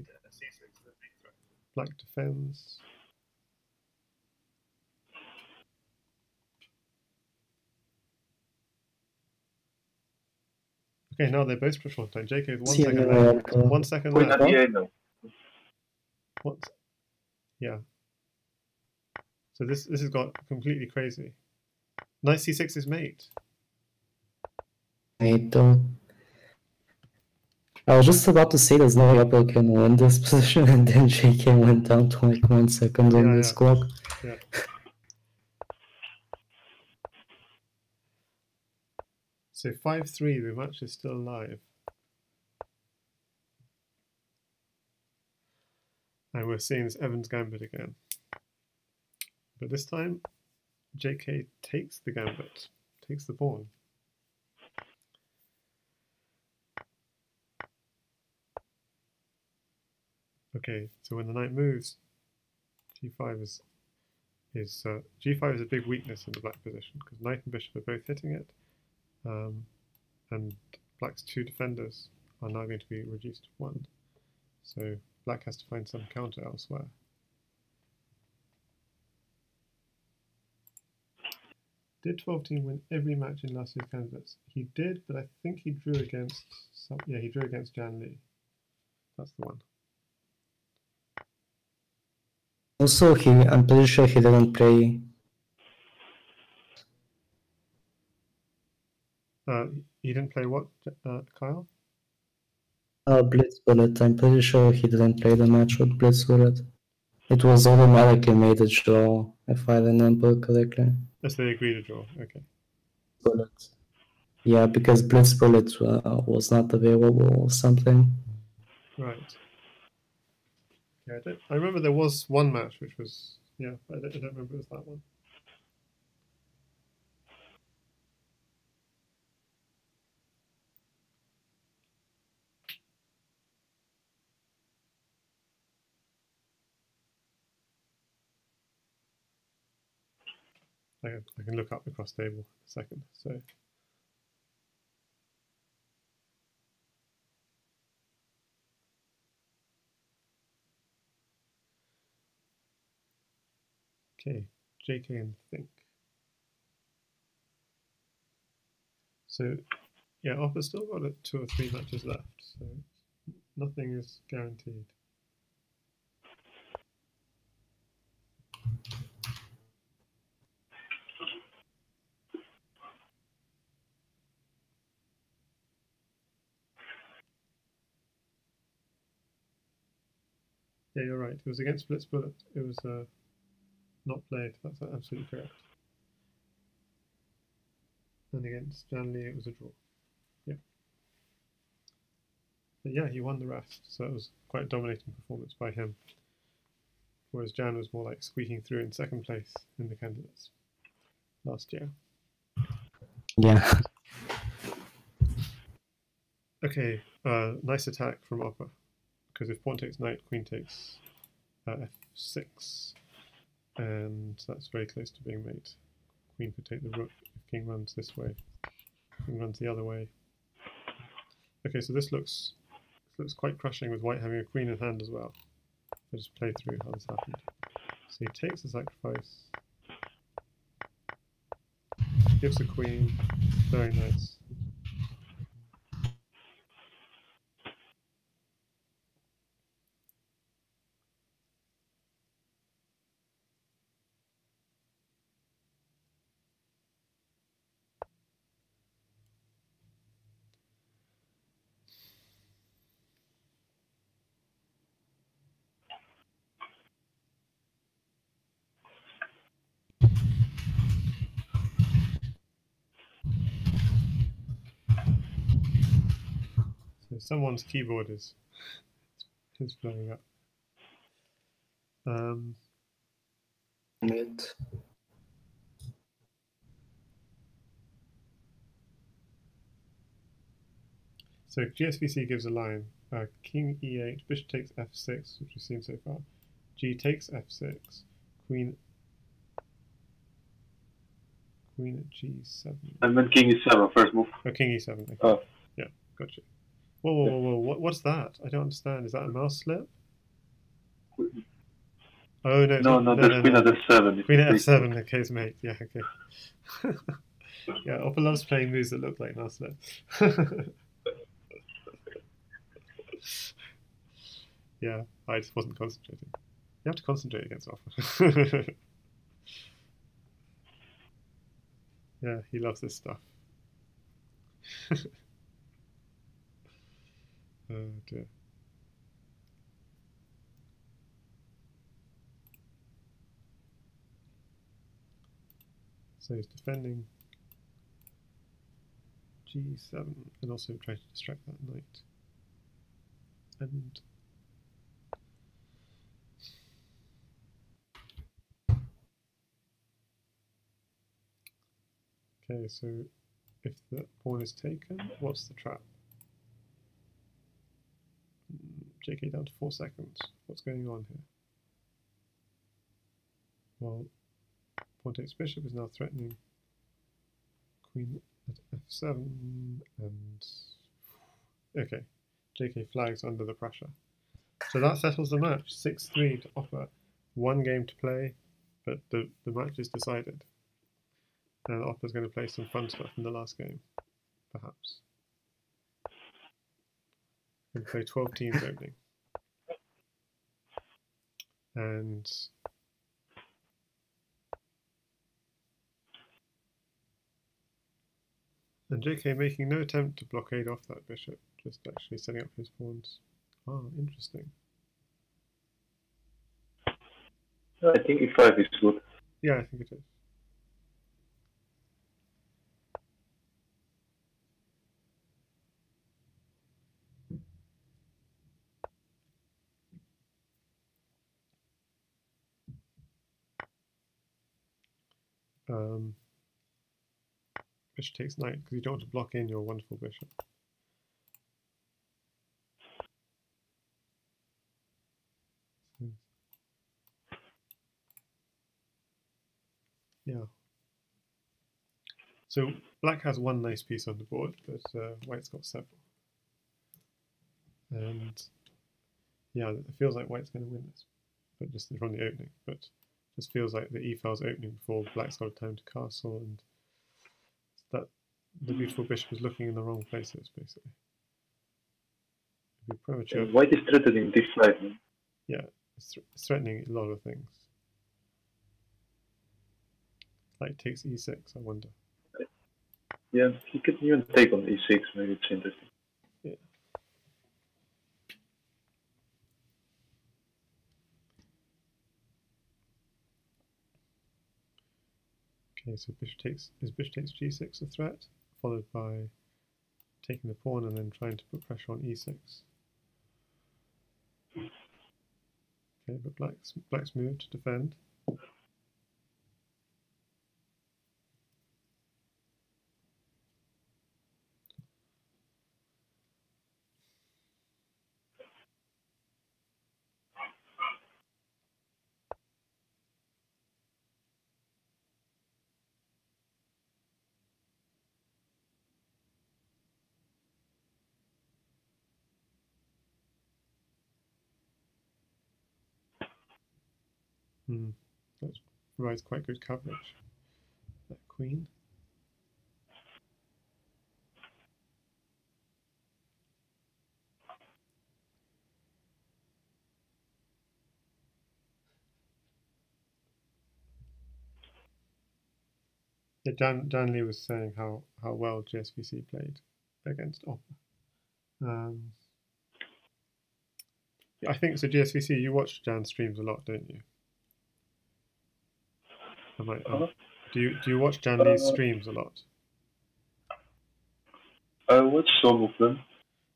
Black defends. Okay, now they're both pushing on time. JK, 1 second left. 1 second left. What? Yeah. So this has got completely crazy. Knight c6 is mate. I was just about to say there's no way Oppo can win this position, and then JK went down to like 1 second on this clock. Yeah. So 5-3, the match is still alive. And we're seeing this Evans Gambit again. But this time JK takes the gambit, takes the pawn. Okay, so when the knight moves, g5 is a big weakness in the black position because knight and bishop are both hitting it, and black's two defenders are now going to be reduced to one. So black has to find some counter elsewhere. Did 12-team win every match in last year's candidates? He did, but I think he drew against some, yeah, he drew against Jan Lee. That's the one. Also, I'm pretty sure he didn't play. He didn't play what, Kyle? Blitz Bullet. I'm pretty sure he didn't play the match with Blitz Bullet. It was automatically made a draw, if I remember correctly. As they agree to draw, okay. Bullet. Yeah, because Blitz Bullet was not available or something. Right. Yeah, I remember there was one match which was, yeah, I don't remember it was that one. I can look up the cross table in a second. So okay, JK and Think. So yeah, Opper's still got 2 or 3 matches left, so nothing is guaranteed. Yeah, you're right. It was against Blitz Bullet. It was not played. That's absolutely correct. And against Jan Lee, it was a draw. Yeah. But yeah, he won the rest. So it was quite a dominating performance by him. Whereas Jan was more like squeaking through in second place in the candidates last year. Yeah. Okay. Nice attack from Opper. Because if pawn takes knight, queen takes f6, and that's very close to being mate. Queen could take the rook if king runs this way, king runs the other way. Okay, so this looks quite crushing with white having a queen in hand as well. I'll just play through how this happened. So he takes the sacrifice, gives the queen, very nice. Someone's keyboard is blowing up. Mate. So GSVC gives a line. King e8, bishop takes f6, which we've seen so far. G takes f6, queen at g7. And then king e7 first move. Oh, king e7. Okay. Oh. Yeah, gotcha. Whoa, whoa, whoa, whoa, what's that? I don't understand. Is that a mouse slip? Oh, no. No, no, there's queen at f7. Queen at f7, okay, it's mate. Yeah, okay. Yeah, Opper loves playing moves that look like mouse slip. Yeah, I just wasn't concentrating. You have to concentrate against Opper. Yeah, he loves this stuff. Oh dear. So he's defending G7 and also trying to distract that knight. And okay, so if the pawn is taken, what's the trap? JK down to 4 seconds. What's going on here? Well, pawn takes bishop is now threatening queen at f7, and okay, JK flags under the pressure. So that settles the match, 6-3 to Opper. 1 game to play, but the match is decided. And Opper's going to play some fun stuff in the last game, perhaps. And play 12 teams opening, and JK making no attempt to blockade off that bishop, just actually setting up his pawns. Ah, interesting. I think e5 is good. Yeah, I think it is. Bishop takes knight because you don't want to block in your wonderful bishop. So, yeah, So black has one nice piece on the board, but white's got several. And yeah, it feels like white's going to win this, but just from the opening. But just feels like the e-file's opening before black's got time to castle, and that the beautiful bishop is looking in the wrong places, basically. It'd be premature. White is threatening this side. Yeah, it's threatening a lot of things. Like takes e6, I wonder. Yeah, he could even take on e6, maybe it's interesting. Yeah. Okay, so bishop takes g6 a threat, followed by taking the pawn and then trying to put pressure on e6. Okay, but black's move to defend. That provides quite good coverage, that queen. Yeah, Dan Lee was saying how well GSVC played against Opper. Yeah, I think so. GSVC, you watch Dan's streams a lot, don't you? I might ask. Do you watch Jan Lee's streams a lot? I watch some of them.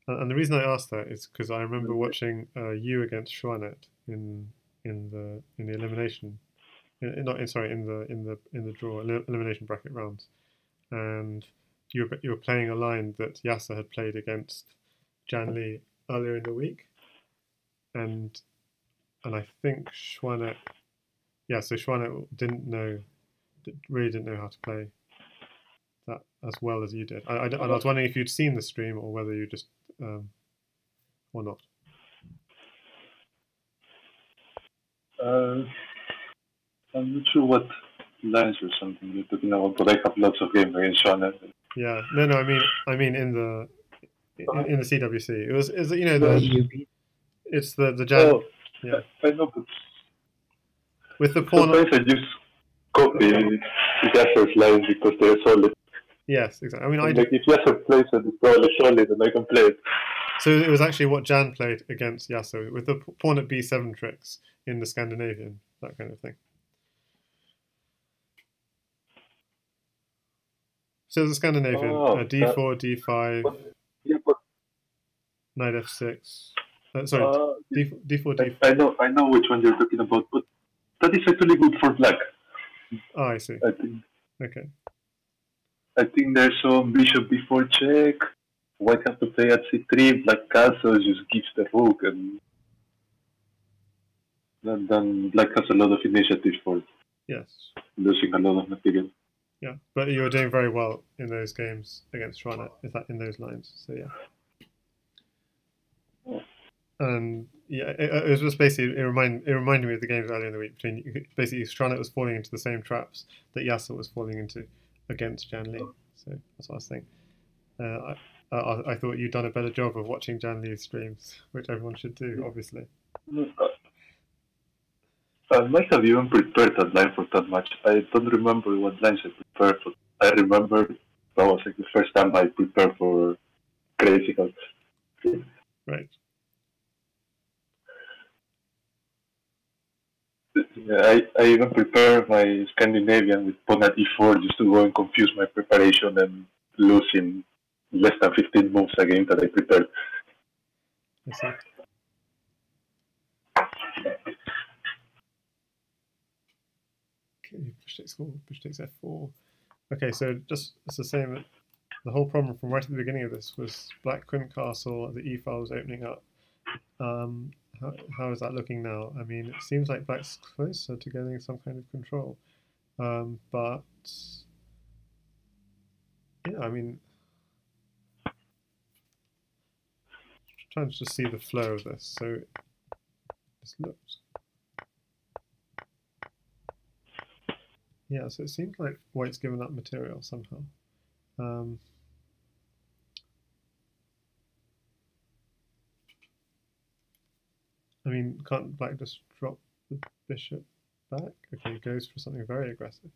And the reason I asked that is because I remember watching you against Schwanet in the elimination, in the draw elimination bracket rounds, and you were playing a line that Yasser had played against Jan Lee earlier in the week, and I think Schwanet. Yeah, so Schwanet really didn't know how to play that as well as you did. And I was wondering if you'd seen the stream or whether you just or not. I'm not sure what lines or something you're talking about, but I have lots of games against Schwanet. Yeah, no, I mean in the CWC, it was you know it's the jam. Oh, yeah, I know. But with the pawn, sometimes I just copy Yasser's lines because they are solid. Yes, exactly. I mean, I like if Yasser plays it, it's probably solid, and I can play it. So it was actually what Jan played against Yasser with the pawn at b7 tricks in the Scandinavian, that kind of thing. So the Scandinavian, d4, d5, yeah, but knight f6. Sorry, d4, d4. I know which one you're talking about, but. That is actually good for black. Oh, I see. I think. Okay. I think there's some bishop b4 check. White has to play at c3. Black castles, just gives the rook, and then black has a lot of initiative for. Yes. Losing a lot of material. Yeah, but you were doing very well in those games against Schwanet, in those lines. So yeah. And yeah, it was just basically it reminded me of the games earlier in the week between basically Schwanet was falling into the same traps that Yasser was falling into against Jan Lee. So that's what I was thinking. I thought you'd done a better job of watching Jan Lee's streams, which everyone should do, obviously. I might have even prepared that line for that match. I don't remember what lines I prepared for. I remember that was like the first time I prepared for Crazy House. Right. Yeah, I even prepare my Scandinavian with pawn at e4 just to go and confuse my preparation and lose in less than 15 moves a game that I prepared. That's it. Okay, push takes f4. Okay, so just it's the same. The whole problem from right at the beginning of this was black couldn't castle, the e-file was opening up. How is that looking now? I mean, it seems like black's closer to getting some kind of control, but I mean, I'm trying to just see the flow of this. So this looks, yeah. So it seems like White's given up material somehow. I mean, can't Black just drop the bishop back? Okay, he goes for something very aggressive.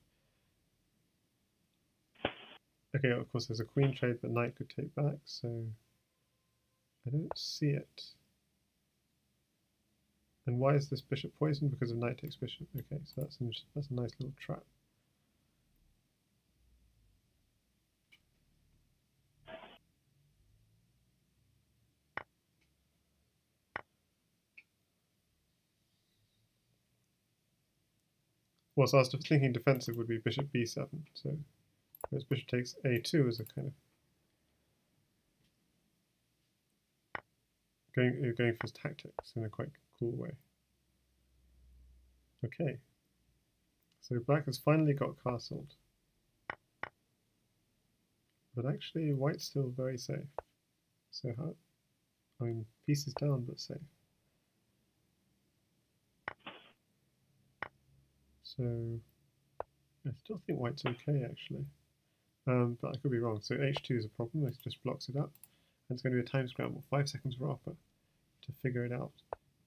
Okay, of course there's a queen trade that knight could take back, so I don't see it. And why is this bishop poisoned? Because of knight takes bishop. Okay, so that's a nice little trap. Well, so I was thinking defensive would be bishop b7, so whereas bishop takes a2 is a kind of going for his tactics in a quite cool way. Okay, so Black has finally got castled, but actually White's still very safe. So how? I mean, pieces down, but safe. So I still think White's okay actually, but I could be wrong. So h2 is a problem, it just blocks it up, and it's going to be a time scramble, 5 seconds for Opper to figure it out.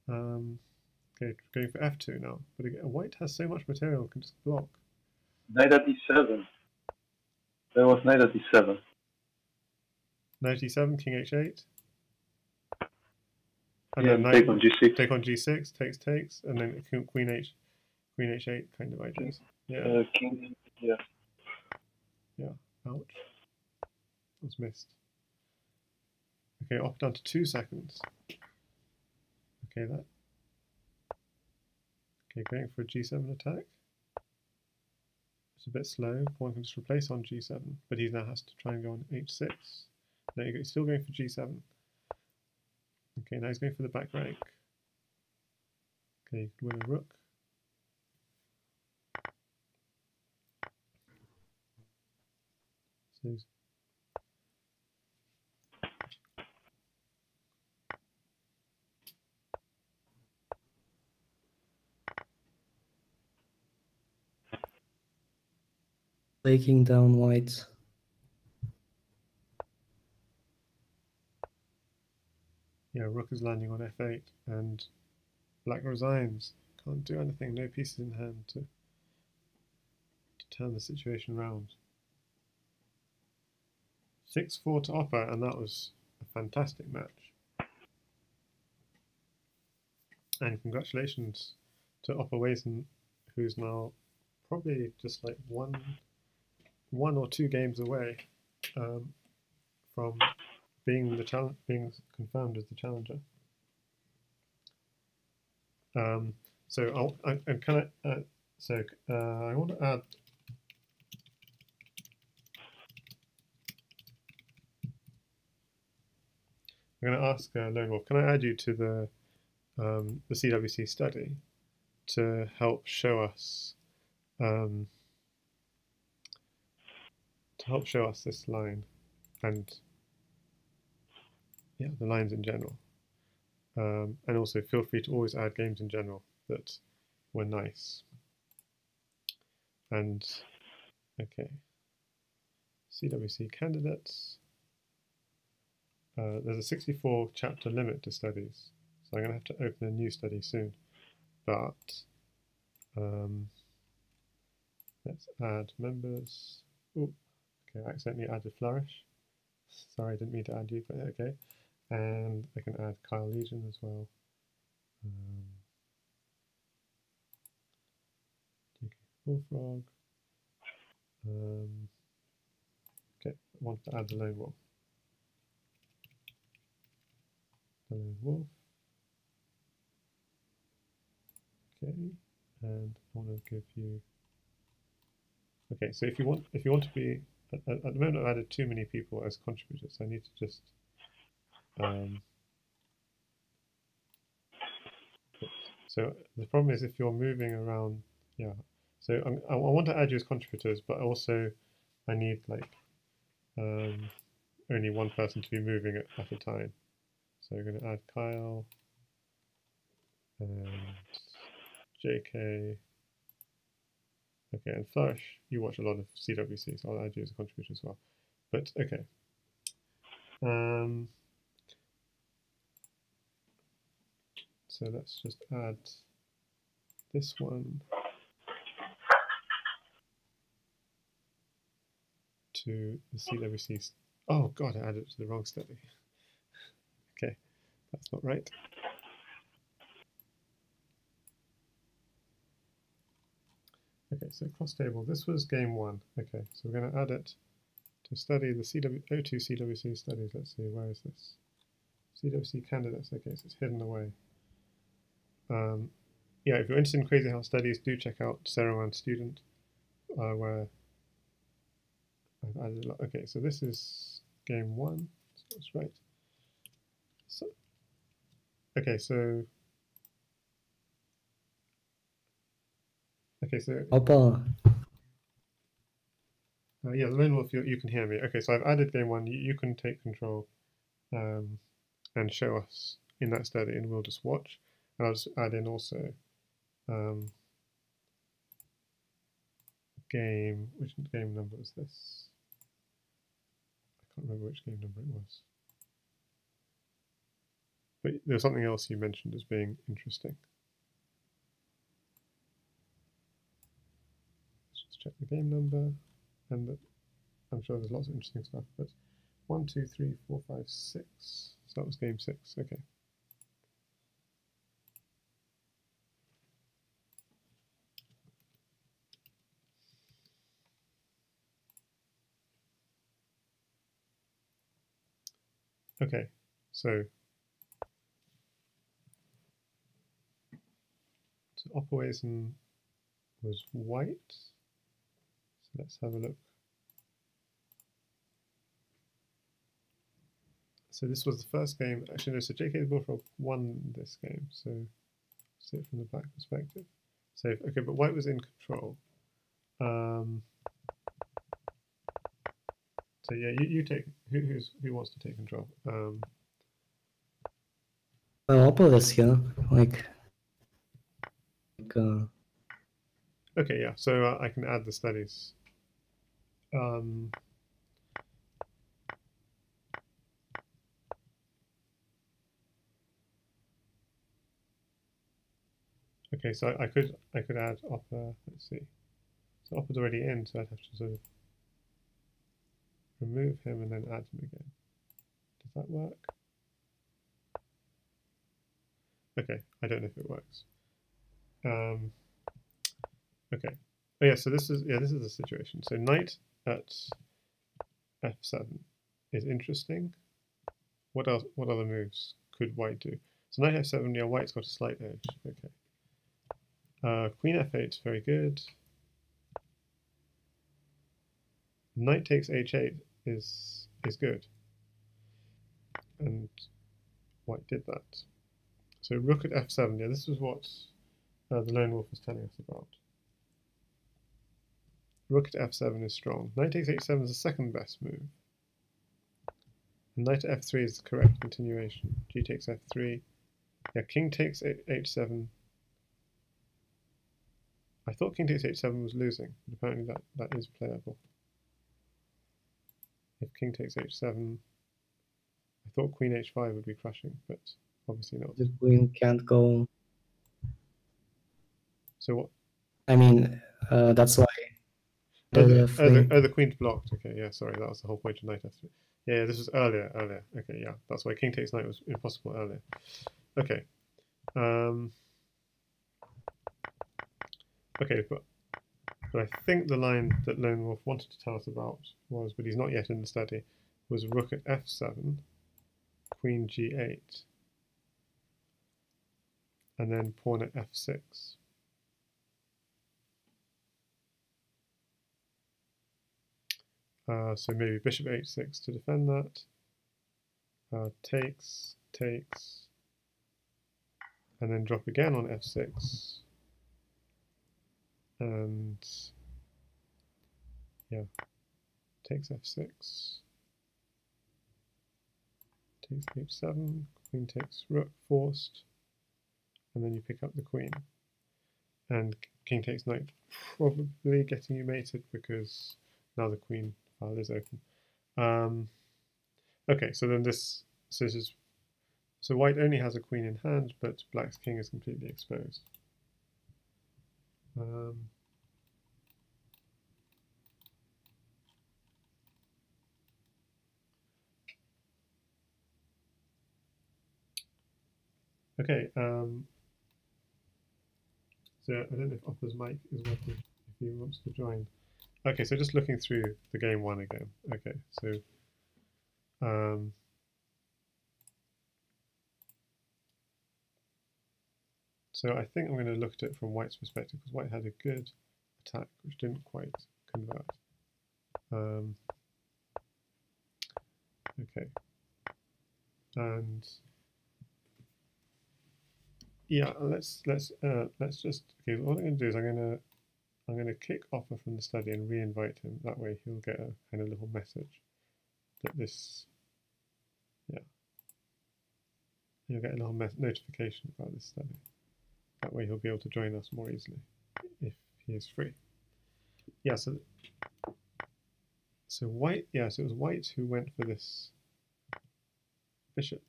Okay, going for f2 now, but again, White has so much material, it can just block. Knight at e7, there was knight at e7. Knight e7, king h8. And yeah, then knight, take on g6. Take on g6, takes, and then queen h. Queen h8 kind of ideas. Yeah. King, yeah. Yeah. Ouch. That was missed. Okay, off down to 2 seconds. Okay, that. Okay, going for a g7 attack. It's a bit slow. One can just replace on g7, but he now has to try and go on h6. There you go. He's still going for g7. Okay, now he's going for the back rank. Okay, you could win a rook. Taking down White. Yeah, rook is landing on f8 and Black resigns. Can't do anything, no pieces in hand to turn the situation round. 6-4 to Opper, and that was a fantastic match. And congratulations to opperwezen, who's now probably just like one or two games away from being confirmed as the challenger. So I want to add. I'm going to ask Lone Wolf, can I add you to the CWC study to help show us this line and yeah, the lines in general, and also feel free to always add games in general that were nice. And okay, CWC candidates. There's a 64 chapter limit to studies, so I'm going to have to open a new study soon, but let's add members. Oh, okay, I accidentally added Flourish. Sorry, I didn't mean to add you, but okay. And I can add Kyle Legion as well. JK the Bullfrog. Okay, I want to add the Lone Wolf. Okay, and I want to give you. Okay, so if you want to be at the moment, I've added too many people as contributors, so I need to just so the problem is if you're moving around, yeah. So I want to add you as contributors, but also I need like only one person to be moving at a time. So we're going to add Kyle and JK. Okay, and Flourish, you watch a lot of CWC, so I'll add you as a contributor as well. But okay. So let's just add this one to the CWC. Oh god, I added it to the wrong study. Okay, that's not right. Okay, so cross table, this was game one. Okay, so we're going to add it to study the O2 CWC studies. Let's see, where is this? CWC candidates, okay, so it's hidden away. Yeah, if you're interested in Crazy House studies, do check out Saruman Student, where I've added a lot. Okay, so this is game one, so that's right. So, okay, so. Okay, so. Opa. Yeah, Lone Wolf, you can hear me. Okay, so I've added game one. You can take control and show us in that study, and we'll just watch. And I'll just add in also game. Which game number was this? I can't remember which game number it was. But there was something else you mentioned as being interesting. Let's just check the game number, and I'm sure there's lots of interesting stuff. But 1, 2, 3, 4, 5, 6. So that was game 6. Okay. Okay, so opperwezen was white, so let's have a look. So this was the first game, actually no, so JK the Bullfrog won this game, so see it from the black perspective. So, okay, but white was in control. So yeah, you take who wants to take control. Well, I'll put this here, Okay, yeah. So I can add the studies. Okay, so I could add Opper. Let's see. So Opper's already in, so I'd have to sort of remove him and then add him again. Does that work? Okay, I don't know if it works. Okay. Oh yeah, so this is the situation. So knight at f7 is interesting. What other moves could white do? So knight f7, yeah, white's got a slight edge. Okay. Queen f8 is very good. Knight takes h8 is good, and white did that. So rook at f7, yeah, this is what the Lone Wolf was telling us about. Rook at f7 is strong. Knight takes h7 is the second best move. And knight at f3 is the correct continuation. G takes f3. Yeah, king takes h7. I thought king takes h7 was losing, but apparently that is playable. If king takes h7, I thought queen h5 would be crushing, but obviously not. The queen can't go. So what? I mean, that's why. The queen's blocked. Okay, yeah, sorry, that was the whole point of knight f3. Yeah, this was earlier. Okay, yeah, that's why king takes knight was impossible earlier. Okay. Okay, but I think the line that Lone Wolf wanted to tell us about was, but he's not yet in the study, was rook at f7, queen g8, and then pawn at f6. So maybe bishop h6 to defend that. Takes, and then drop again on f6. And yeah, takes f6, takes h7, queen takes rook, forced, and then you pick up the queen. And king takes knight, probably getting you mated because now the queen file is open. Okay, so then this, so white only has a queen in hand, but black's king is completely exposed. So I don't know if Opper's mic is working, if he wants to join. Okay, so just looking through the game one again. Okay, so so I think I'm going to look at it from white's perspective, because white had a good attack which didn't quite convert. Okay, and yeah, let's just, okay, what I'm going to do is I'm going to kick Opper from the study and re-invite him. That way he'll get a kind of little message that this, yeah, he'll get a little notification about this study. That way he'll be able to join us more easily if he is free. Yeah, so white, yeah, so it was white who went for this bishop.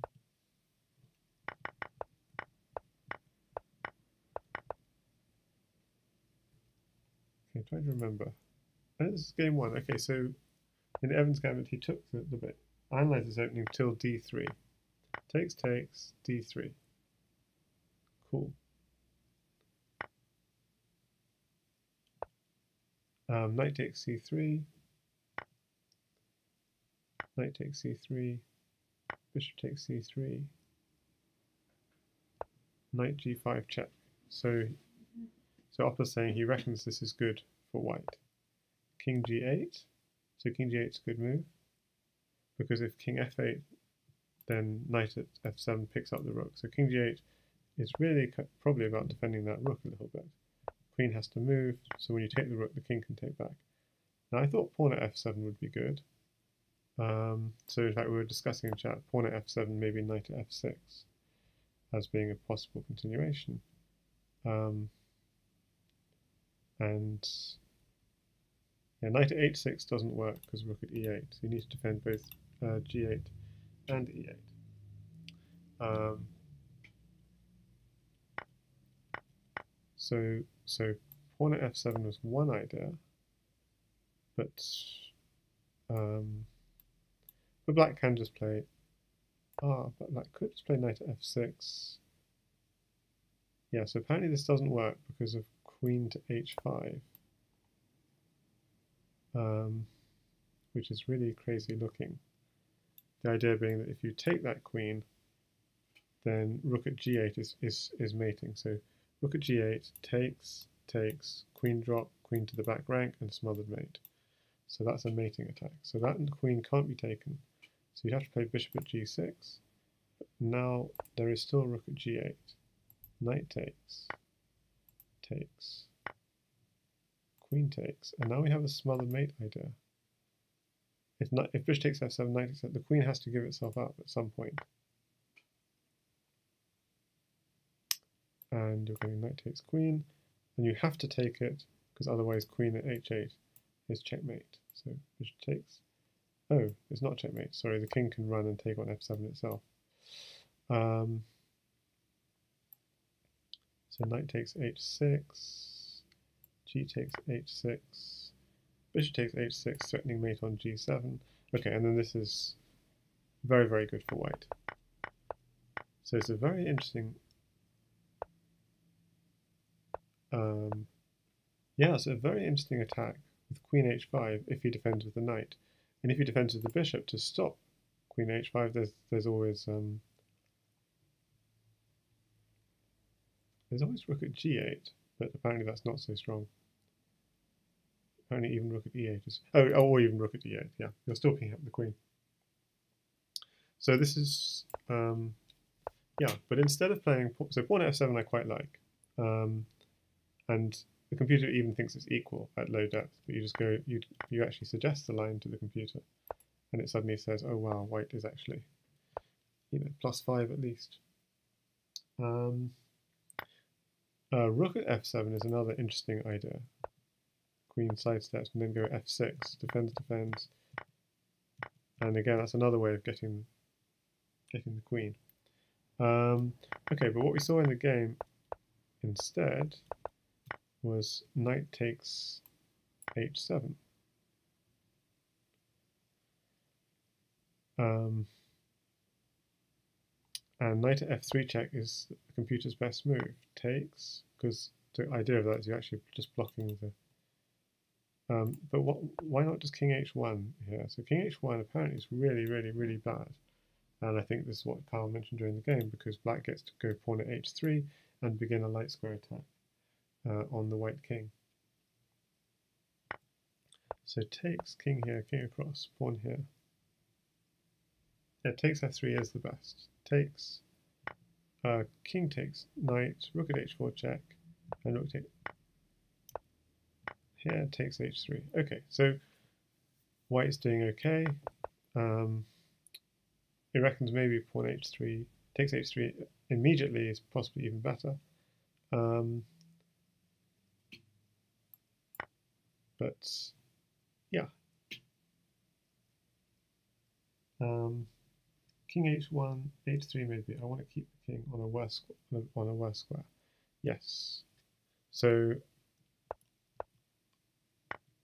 I'm trying to remember. Oh, this is game one. Okay, so in Evans Gambit, he took the bit. Analyze this opening till d3. Takes, takes, d3. Cool. Knight takes c3. Knight takes c3. Bishop takes c3. Knight g5 check. So Opper's saying he reckons this is good for white. King g8, so king g8 is a good move, because if king f8, then knight at f7 picks up the rook. So king g8 is really probably about defending that rook a little bit. Queen has to move, so when you take the rook, the king can take back. Now I thought pawn at f7 would be good. So in fact we were discussing in chat, pawn at f7, maybe knight at f6, as being a possible continuation. And yeah, knight at h6 doesn't work because rook at e8. So you need to defend both g8 and e8. So pawn at f7 was one idea, but black can just play. But black could just play knight at f6. Yeah. So apparently this doesn't work because of queen to h5, which is really crazy looking. The idea being that if you take that queen, then rook at g8 is mating. So rook at g8 takes, takes, queen drop, queen to the back rank, and smothered mate. So that's a mating attack. So that queen can't be taken. So you have to play bishop at g6. But now there is still rook at g8. Knight takes, takes, queen takes, and now we have a smothered mate idea. If bishop takes f7, knight takes f7, the queen has to give itself up at some point. And you're going knight takes queen, and you have to take it because otherwise queen at h8 is checkmate. So bishop takes. Oh, it's not checkmate. Sorry, the king can run and take on f7 itself. So knight takes h6, g takes h6, bishop takes h6, threatening mate on g7. Okay, and then this is very, very good for white. So it's a very interesting... yeah, it's a very interesting attack with queen h5 if he defends with the knight. And if he defends with the bishop to stop queen h5, there's always... there's always rook at g8, but apparently that's not so strong. Apparently even rook at e8 is... Oh, or even rook at e8, yeah. You're still picking up the queen. So this is... yeah, but instead of playing... So pawn at f7 I quite like. And the computer even thinks it's equal at low depth, but you just go... You actually suggest the line to the computer, and it suddenly says, oh wow, white is actually you know, +5 at least. Rook at f7 is another interesting idea. Queen sidesteps and then go f6, defends, defends. And again, that's another way of getting the queen. Okay, but what we saw in the game instead was knight takes h7. And knight at f3 check is the computer's best move. Takes, because the idea of that is you're actually just blocking the... but why not just king h1 here? So king h1 apparently is really, really, really bad. And I think this is what Kyle mentioned during the game, because black gets to go pawn at h3 and begin a light square attack on the white king. So takes, king here, king across, pawn here. Yeah, takes f3 is the best. Takes, king takes knight, rook at h4 check, and rook takes here, takes h3. Okay, so white's doing okay. It reckons maybe pawn h3, takes h3 immediately is possibly even better. But yeah. King h1, h3 maybe. I want to keep the king on a worse square. Yes. So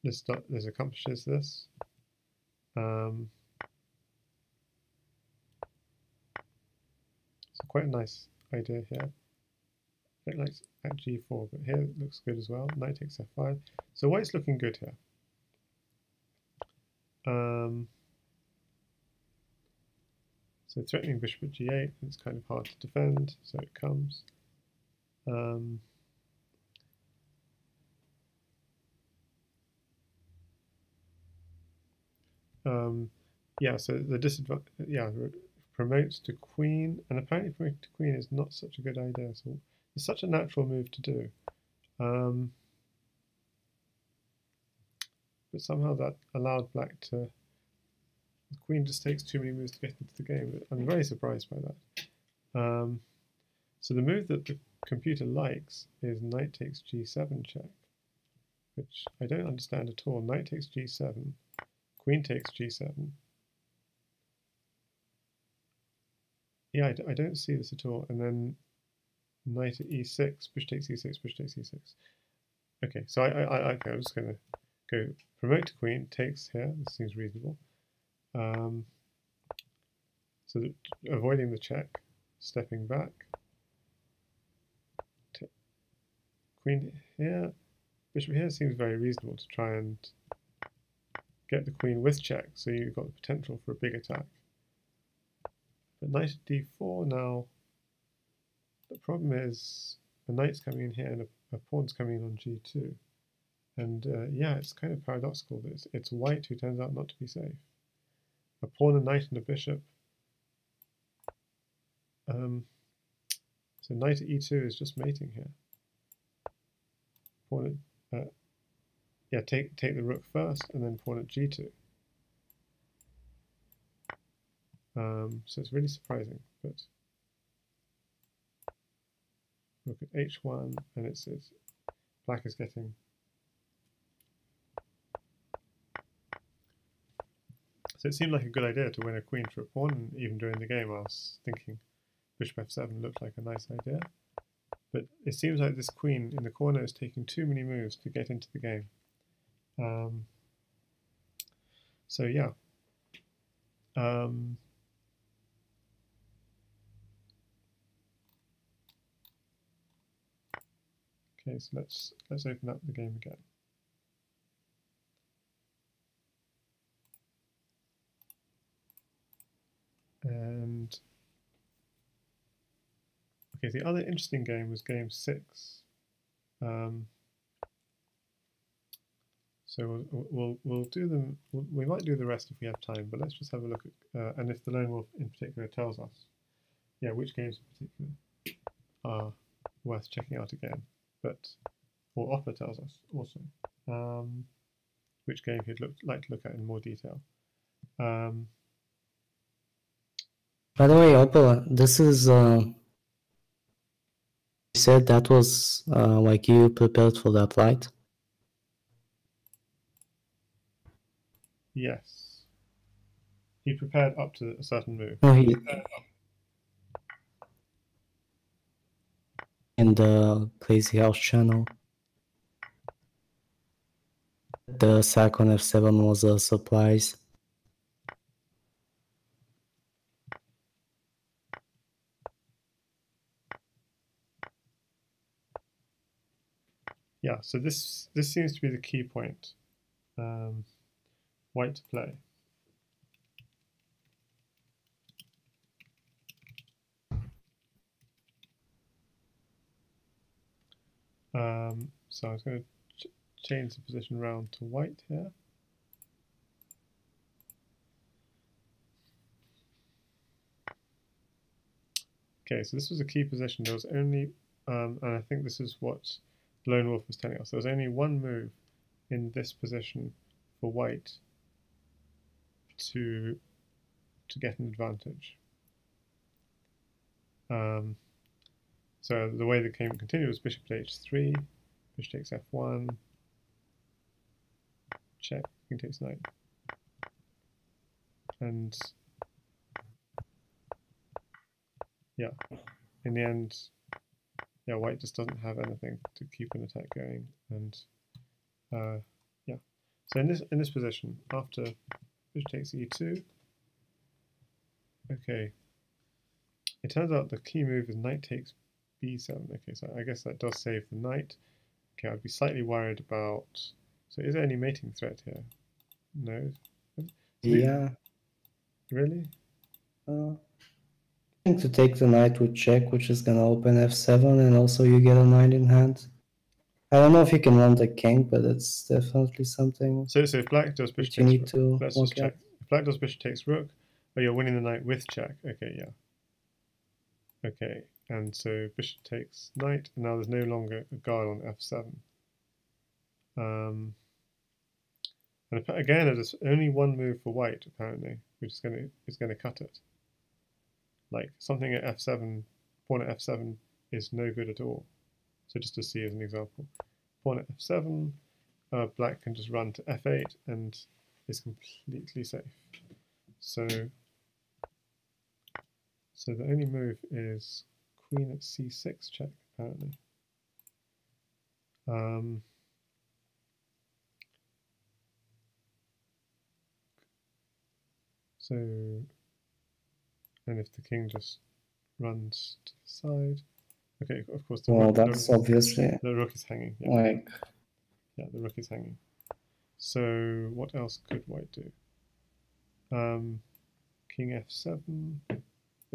this accomplishes this. So quite a nice idea here. It looks at g4, but here it looks good as well. Knight takes f5. So white's looking good here. So threatening bishop at g8, it's kind of hard to defend, so it comes. Yeah, so the disadvantage, yeah, promotes to queen, and apparently promoting to queen is not such a good idea, so it's such a natural move to do. But somehow that allowed black to... The queen just takes too many moves to get into the game. I'm very surprised by that. So the move that the computer likes is knight takes g7 check, which I don't understand at all. Knight takes g7, queen takes g7. Yeah, I don't see this at all. And then knight at e6, bishop takes e6, bishop takes e6. Okay, so okay, I'm just going to go promote to queen, takes here. This seems reasonable. So avoiding the check, stepping back, queen here, bishop here seems very reasonable to try and get the queen with check, so you've got the potential for a big attack. But knight at d4 now, the problem is the knight's coming in here and a pawn's coming in on g2. And yeah, it's kind of paradoxical that it's white who turns out not to be safe. A pawn, a knight, and a bishop. So knight at e2 is just mating here. Pawn at, yeah, take the rook first, and then pawn at g2. So it's really surprising, but look at h1, and it says black is getting. So it seemed like a good idea to win a queen for a pawn, and even during the game I was thinking bishop f7 looked like a nice idea. But it seems like this queen in the corner is taking too many moves to get into the game. So yeah. Okay, so let's open up the game again. And okay, the other interesting game was game 6. So we'll do them. We might do the rest if we have time, but let's just have a look at and if the Lone Wolf in particular tells us, yeah, which games in particular are worth checking out again. But or Opper tells us also which game he'd like to look at in more detail. By the way, Oppa, this is you said that was like you prepared for that, right? Yes. He prepared up to a certain move. Oh, he... In the Crazy House channel. The sack on F7 was a surprise. Yeah, so this seems to be the key point. White to play. So I was going to change the position round to white here. Okay, so this was a key position. There was only, and I think this is what Lone Wolf was telling us, there was only one move in this position for white to get an advantage. So the way the game continued was bishop to h3, bishop takes f1, check, king takes knight. And yeah, in the end, yeah, white just doesn't have anything to keep an attack going. And yeah, so in this position, after bishop takes e2, okay, it turns out the key move is knight takes b7. Okay, so I guess that does save the knight. Okay, I'd be slightly worried about. So is there any mating threat here? No. Yeah. Really? I think to take the knight would check, which is gonna open f7, and also you get a knight in hand. I don't know if you can run the king, but it's definitely something. So if black does bishop takes rook, let's just check. If black does bishop takes rook, oh, you're winning the knight with check. Okay, yeah. Okay. And so bishop takes knight, and now there's no longer a guard on f7. And again, there's only one move for white apparently, which is going to cut it. Like something at f7, pawn at f7 is no good at all. So just to see as an example, pawn at f7, black can just run to f8 and is completely safe. So the only move is. Queen at c6 check apparently. So, and if the king just runs to the side, okay. Of course, the rook, that's the rook, obviously the rook is hanging. Yeah. Like, yeah, the rook is hanging. So, what else could white do? King f7.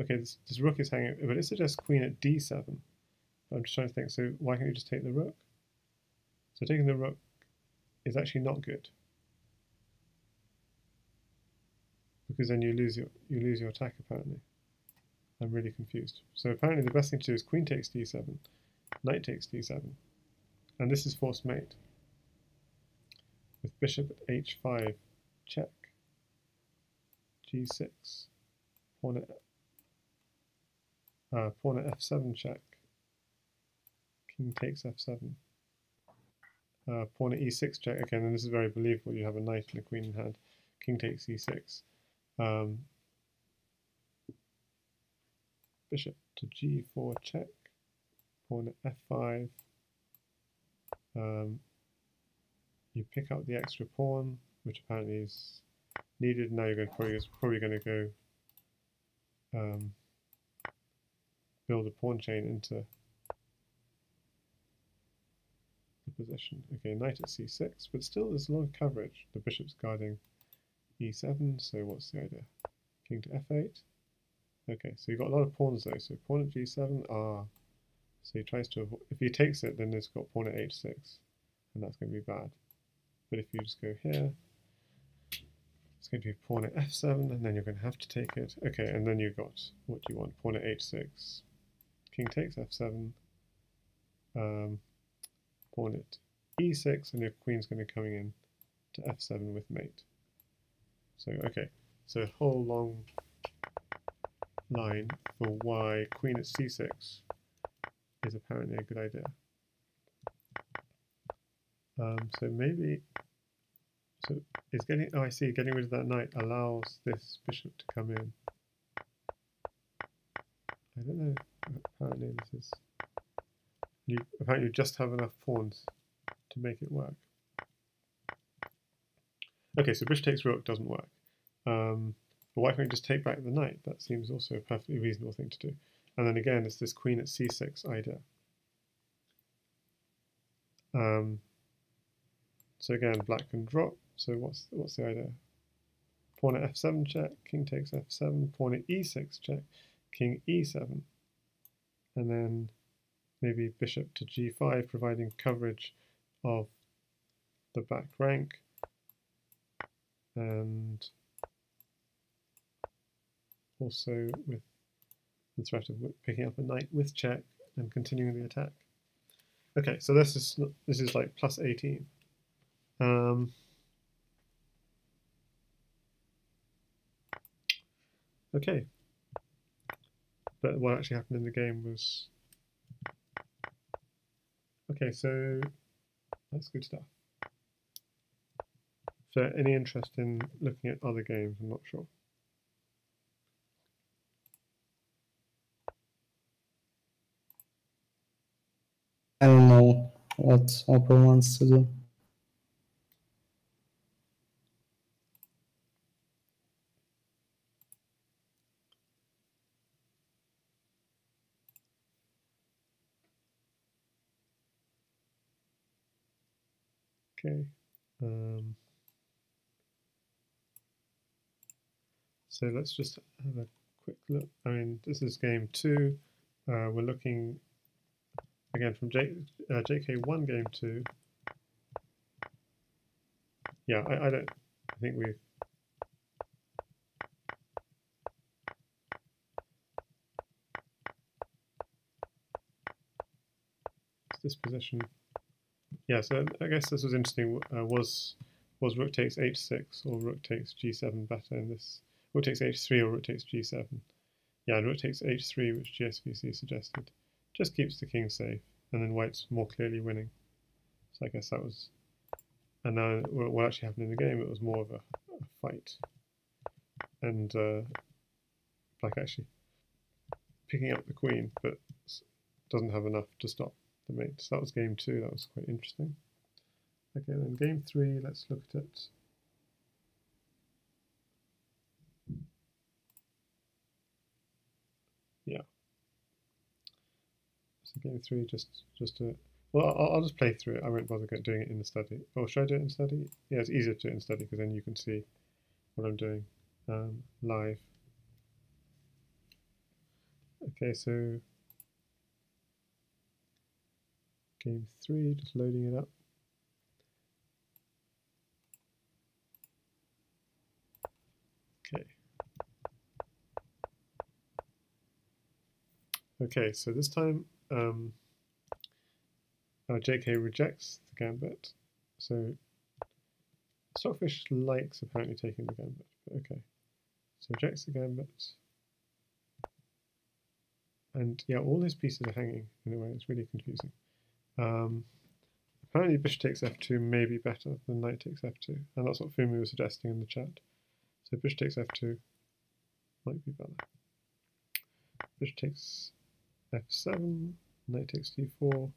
Okay, this rook is hanging, but it suggests queen at d7. I'm just trying to think, so why can't you just take the rook? So taking the rook is actually not good. Because then you lose your attack, apparently. I'm really confused. So apparently the best thing to do is queen takes d7, knight takes d7. And this is forced mate. With bishop at h5, check. g6, pawn at f7 check, king takes f7, pawn at e6 check, okay, and this is very believable, you have a knight and a queen in hand, king takes e6, bishop to g4 check, pawn at f5, you pick up the extra pawn, which apparently is needed, now you're probably going to go build a pawn chain into the position. Okay, knight at c6, but still there's a lot of coverage. The bishop's guarding e7, so what's the idea? King to f8. Okay, so you've got a lot of pawns though. So pawn at g7, so he tries to avoid. If he takes it, then it's got pawn at h6, and that's going to be bad. But if you just go here, it's going to be pawn at f7, and then you're going to have to take it. Okay, and then you've got what you want, pawn at h6. King takes f7, pawn at e6, and your queen's going to be coming in to f7 with mate. So, okay, so a whole long 9 for why queen at c6 is apparently a good idea. So maybe, so it's getting, oh I see, getting rid of that knight allows this bishop to come in. I don't know, apparently this is, apparently you just have enough pawns to make it work. Okay, so bishop takes rook doesn't work. But why can't we just take back the knight? That seems also a perfectly reasonable thing to do. And then again, it's this queen at c6 idea. So again, black can drop. So what's the idea? Pawn at f7 check, king takes f7, pawn at e6 check, king e7. And then maybe bishop to g5, providing coverage of the back rank. And also with the threat of picking up a knight with check and continuing the attack. Okay, so this is like plus 18. Okay, but what actually happened in the game was okay. So that's good stuff. So any interest in looking at other games? I'm not sure. I don't know what Opera wants to do. Okay. So let's just have a quick look. I mean, this is game 2. We're looking again from JK1 game 2. Yeah, I don't. I think we. It's this position. Yeah, so I guess this was interesting. Was rook takes h6 or rook takes g7 better in this? Rook takes h3 or rook takes g7. Yeah, and rook takes h3, which GSVC suggested. Just keeps the king safe, and then white's more clearly winning. So I guess that was... And now what actually happened in the game, it was more of a fight. And black actually picking up the queen, but doesn't have enough to stop the mate. So that was game 2, that was quite interesting. Okay, then game 3, let's look at it. Yeah. So game 3, just a... Well, I'll just play through it. I won't bother doing it in the study. Or should I do it in study? Yeah, it's easier to do it in study because then you can see what I'm doing live. Okay, so... Game 3, just loading it up. Okay. Okay, so this time JK rejects the gambit. So Stockfish likes apparently taking the gambit, but okay. So rejects the gambit. And yeah, all his pieces are hanging in a way, it's really confusing. Apparently bishop takes f2 may be better than knight takes f2, and that's what Fumi was suggesting in the chat. So bishop takes f2 might be better. Bishop takes f7, knight takes d4,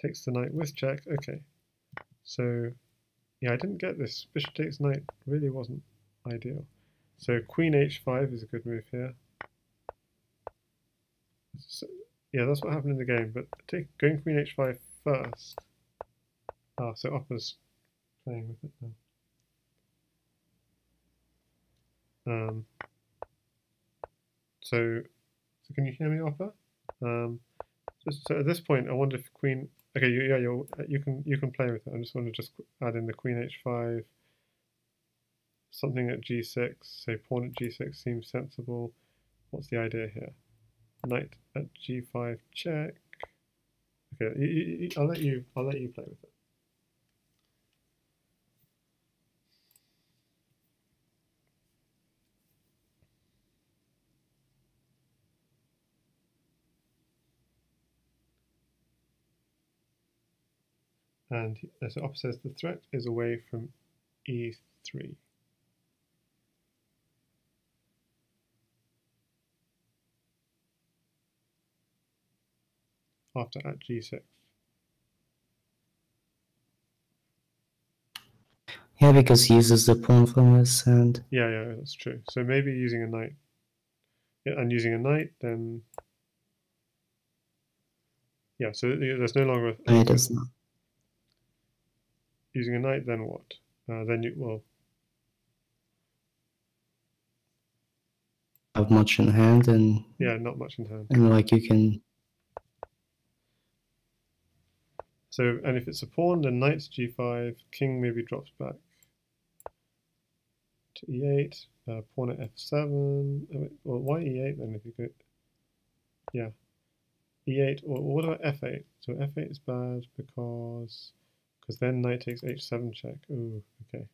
takes the knight with check, okay. So, yeah, I didn't get this. Bishop takes knight really wasn't ideal. So queen h5 is a good move here. So, yeah, that's what happened in the game, but going queen h5 first. Ah, so Opper's playing with it now. So can you hear me, Opper? So at this point, I wonder if queen. Okay, you can play with it. I just want to add in the queen h5. Something at g6. Say pawn at g6 seems sensible. What's the idea here? Knight at g5 check. Okay, I'll let you play with it. And so Opper says the threat is away from E3. After at G6. Yeah, because he uses the pawn from his hand. Yeah, yeah, that's true. So maybe using a knight. Yeah, and using a knight, then... Yeah, so there's no longer... No, it is not. Using a knight, then what? Then you... well... Have much in hand and... Yeah, not much in hand. And, like, you can... So, and if it's a pawn, then knight's g5, king maybe drops back to e8, pawn at f7, well, why e8 then if you go, yeah, e8, or what about f8? So f8 is bad because then knight takes h7 check, ooh, okay.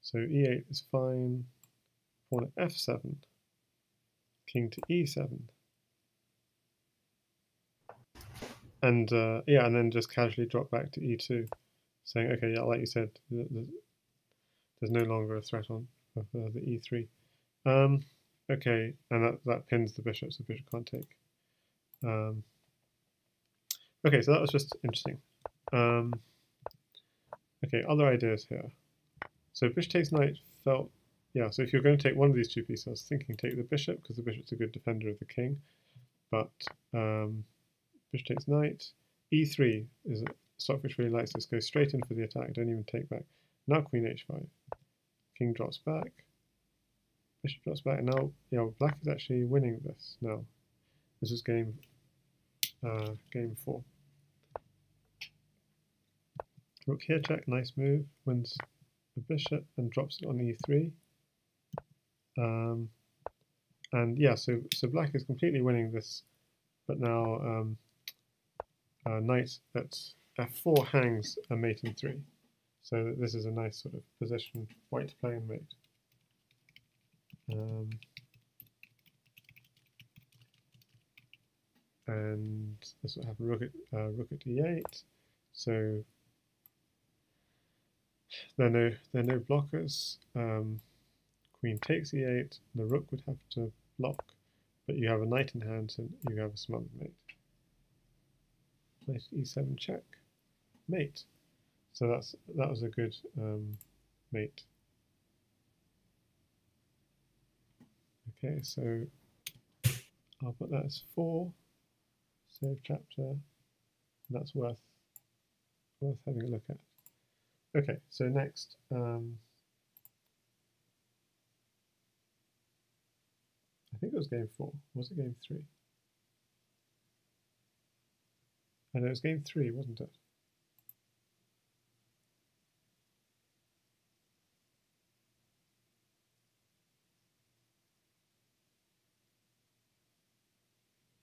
So e8 is fine, pawn at f7, king to e7. And yeah, and then just casually drop back to E2, saying, okay, yeah, like you said, there's no longer a threat on the E3. Okay, and that pins the bishop, so bishop can't take. Okay, so that was just interesting. Okay, other ideas here. So bishop takes knight felt, yeah, so if you're going to take one of these two pieces, I was thinking take the bishop, because the bishop's a good defender of the king, but... bishop takes knight, e3 is Stockfish really likes this, goes straight in for the attack, don't even take back. Now queen h5, king drops back, bishop drops back, and now, yeah, black is actually winning this now. This is game 4. Rook here check, nice move, wins the bishop and drops it on e3. And yeah, so black is completely winning this, but now knight at f4 hangs a mate in 3, so that this is a nice sort of position, white playing mate. And this will have rook at e8, so there are no blockers. Queen takes e8, the rook would have to block, but you have a knight in hand, so you have a smothered mate. Knight e7 check, mate. So that was a good mate. Okay, so I'll put that as 4. Save chapter. And that's worth having a look at. Okay, so next. I think it was game 4. Was it game 3? I know it was game 3, wasn't it?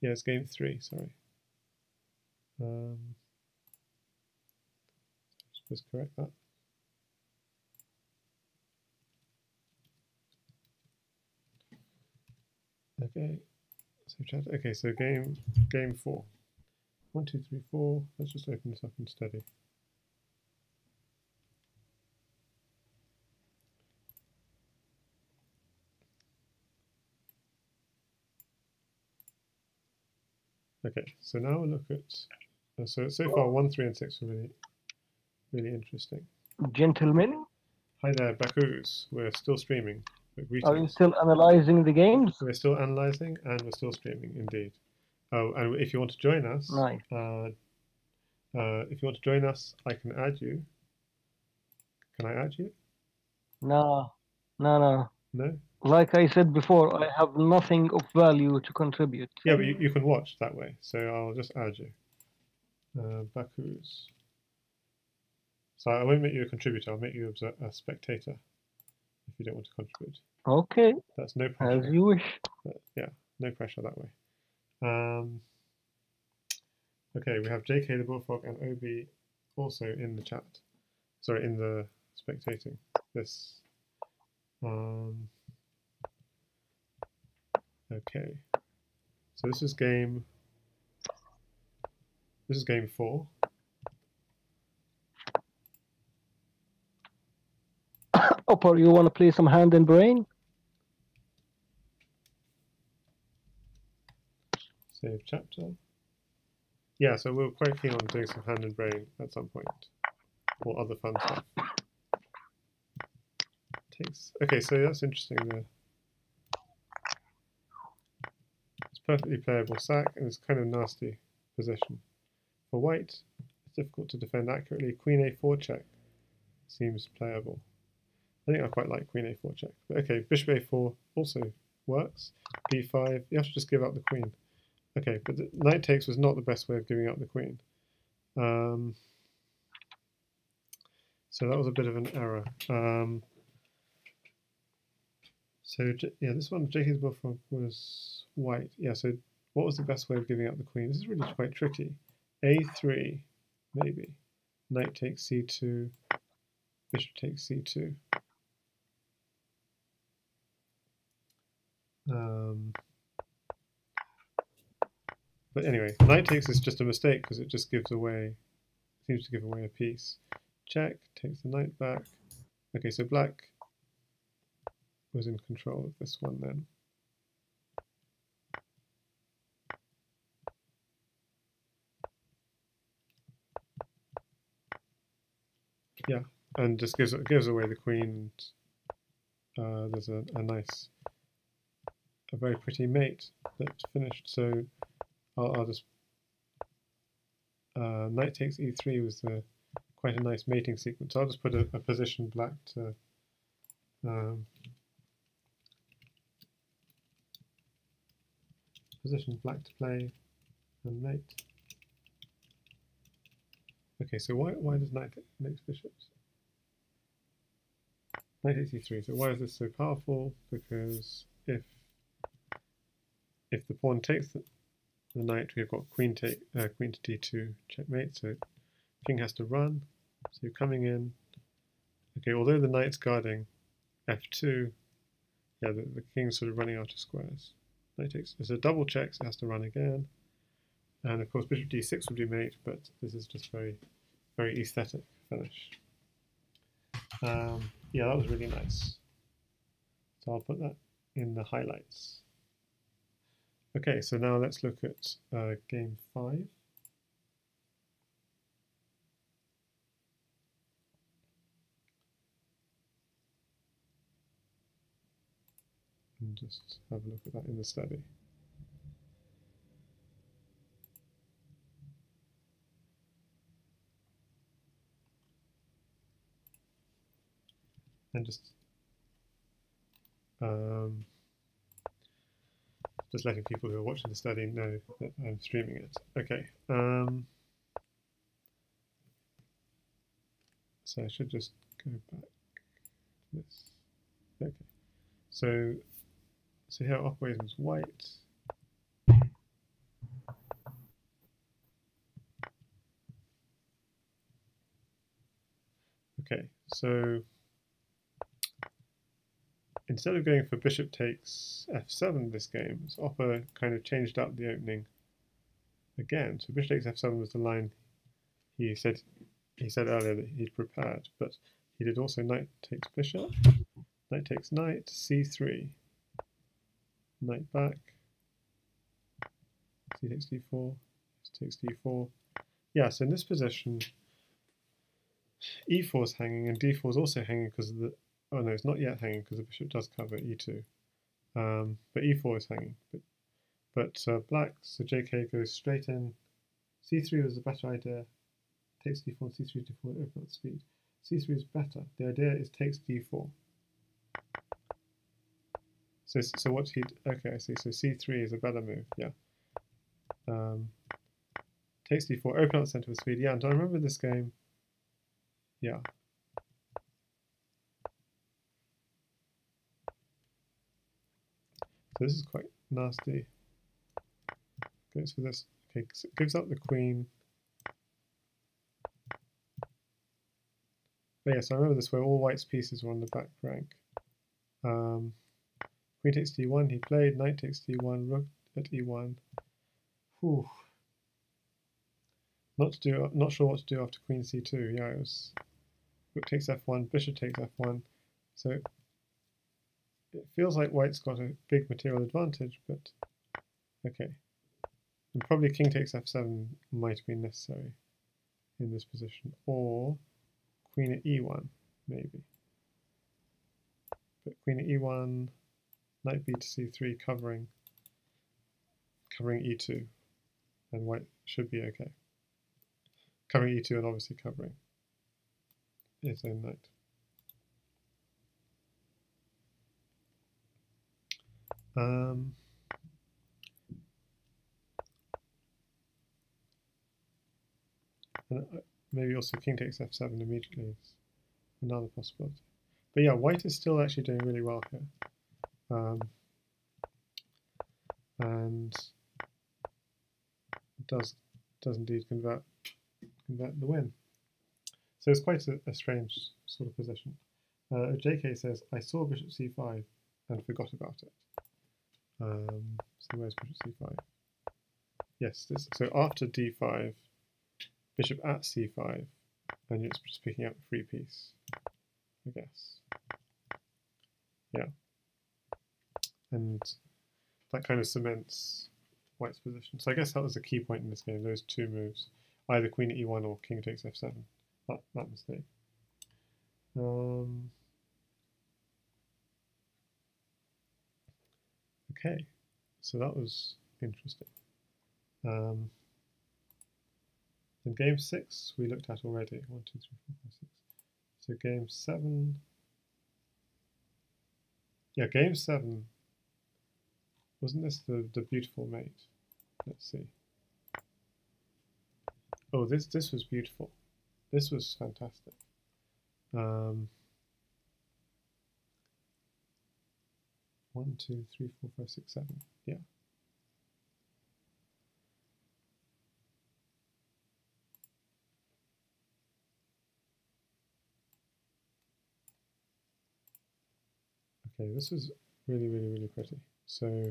Yeah, it's game 3, sorry. Just correct that. Okay, so game 4. 1, 2, 3, 4. Let's just open this up and study. Okay, so now we'll look at. So far, 1, 3, and 6 are really interesting. Gentlemen. Hi there, Bakus. We're still streaming. Are you still analyzing the games? We're still analyzing and we're still streaming, indeed. Oh, and if you want to join us, right. If you want to join us, I can add you. Can I add you? No. No? Like I said before, I have nothing of value to contribute. Yeah, but you can watch that way, so I'll just add you. Bakus. So I won't make you a contributor, I'll make you a spectator. If you don't want to contribute. Okay. That's no pressure. As you wish. But yeah, no pressure that way. Okay, we have JK the Bullfrog and Obi also in the chat. Sorry, in the spectating. This. Okay. So this is game. This is game 4. Opper, you want to play some hand and brain? Save chapter. Yeah, so we're quite keen on doing some hand and brain at some point, or other fun stuff. Takes. Okay, so that's interesting. It's perfectly playable sack, and it's kind of nasty position. For white, it's difficult to defend accurately. Queen a4 check seems playable. I think I quite like Queen a4 check. But okay, Bishop a4 also works. b5. You have to just give up the queen. Okay, but the knight takes was not the best way of giving up the queen. So that was a bit of an error. Yeah, this one, JK the Bullfrog was white. Yeah, so what was the best way of giving up the queen? This is really quite tricky. a3, maybe. Knight takes c2. Bishop takes c2. But anyway, knight takes is just a mistake because it just gives away, seems to give away a piece. Check, takes the knight back. Okay, so black was in control of this one then. Yeah, and just gives away the queen. And, there's a very pretty mate that's finished. So I'll just knight takes e3 was quite a nice mating sequence. I'll just put a position black to play and mate. Okay, so why does knight makes bishops? Knight takes e3. So why is this so powerful? Because if the pawn takes the knight, we've got queen to d2 checkmate. So king has to run. So you're coming in. Okay, although the knight's guarding f2, yeah, the king's sort of running out of squares. Knight takes. It's a double check, so it has to run again. And of course, bishop d6 would be mate, but this is just very, very aesthetic finish. Yeah, that was really nice. So I'll put that in the highlights. Okay, so now let's look at game 5. And just have a look at that in the study. And just letting people who are watching the study know that I'm streaming it. Okay. So I should just go back to this. Okay. So here opperwezen is white. Okay. So instead of going for bishop takes f7 this game, so Opper kind of changed up the opening again. So bishop takes f7 was the line he said earlier that he'd prepared, but he did also knight takes bishop, knight takes knight, c3, knight back, c takes d4, c takes d4. Yeah, so in this position, e4 is hanging and d4 is also hanging because of the... Oh no, it's not yet hanging because the bishop does cover e2. But e4 is hanging. But black, so JK goes straight in. c3 was a better idea. Takes d4, c3, d4, open up speed. c3 is better. The idea is takes d4. So what he... Okay, I see. So c3 is a better move, yeah. Takes d4, open up center with speed. Yeah, and I remember this game. Yeah. This is quite nasty. Goes for this. Okay, so it gives up the queen. But yeah, so I remember this where all white's pieces were on the back rank. Queen takes d1, he played. Knight takes d1, rook at e1. Whew. Not to do. Not sure what to do after Queen C2. Yeah, it was. Rook takes F1. Bishop takes F1. So it feels like White's got a big material advantage, but okay. And probably King takes F7 might have been necessary in this position, or Queen at E1 maybe. But Queen at E1, Knight B to C3 covering E2, and White should be okay. Covering E2 and obviously covering its own knight. And maybe also King takes F7 immediately is another possibility. But yeah, White is still actually doing really well here. And does indeed convert the win. So it's quite a strange sort of position. JK says, I saw Bishop C5 and forgot about it. So where's Bishop C5? Yes, so after D5, Bishop at C5, and it's just picking up a free piece, I guess. Yeah. And that kind of cements White's position. So I guess that was a key point in this game, those two moves. Either Queen at E1 or King takes F7. That mistake. Okay, so that was interesting. In game 6 we looked at already. 1, 2, 3, 4, 5, 6. So game 7... Yeah, game 7... Wasn't this the beautiful mate? Let's see. Oh, this was beautiful. This was fantastic. One, two, three, four, five, six, seven. Yeah. Okay, this was really, really, really pretty. So.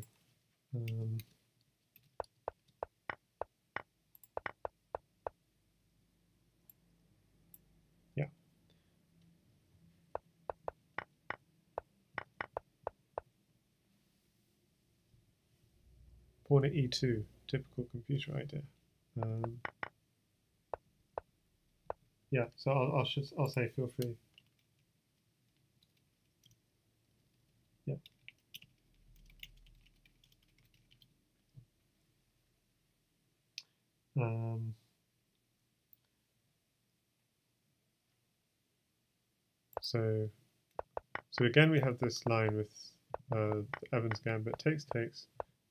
Pawn at E2, typical computer idea. Yeah, so I'll say feel free. Yeah. So again we have this line with Evans Gambit takes.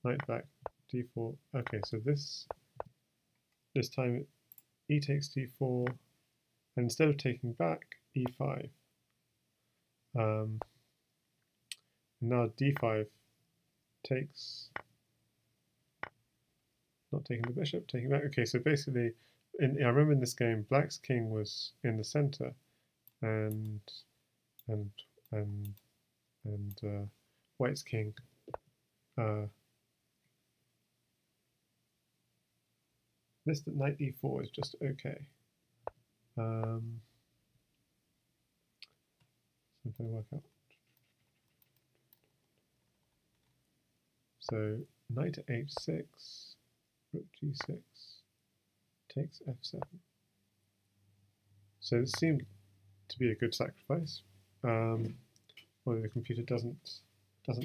Knight back, d4. Okay, so this time e takes d4, and instead of taking back, e5. Now d5 takes, not taking the bishop, taking back. Okay, so basically, I remember in this game, Black's king was in the center, and White's king. This that knight e4 is just okay. So I'm trying to work out. So knight to h6, rook g6, takes f7. So this seemed to be a good sacrifice, although the computer doesn't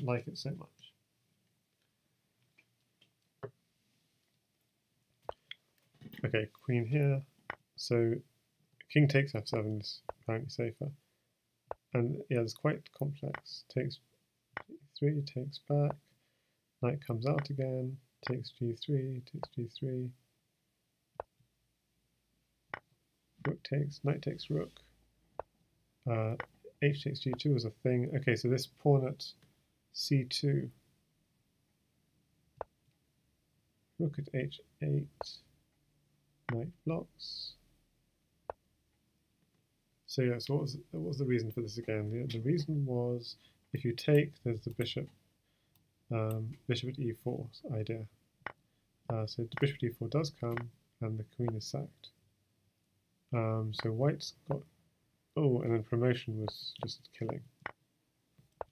like it so much. Okay, queen here. So king takes f7 is apparently safer. And yeah, it's quite complex. Takes g3, takes back. Knight comes out again. Takes g3, takes g3. Rook takes, knight takes rook. H takes g2 was a thing. Okay, so this pawn at c2. Rook at h8. Knight blocks. So yeah, so what was the reason for this again? The reason was if you take, there's the bishop, bishop at e4 idea. So the bishop at e4 does come, and the queen is sacked. So white's got... Oh, and then promotion was just killing.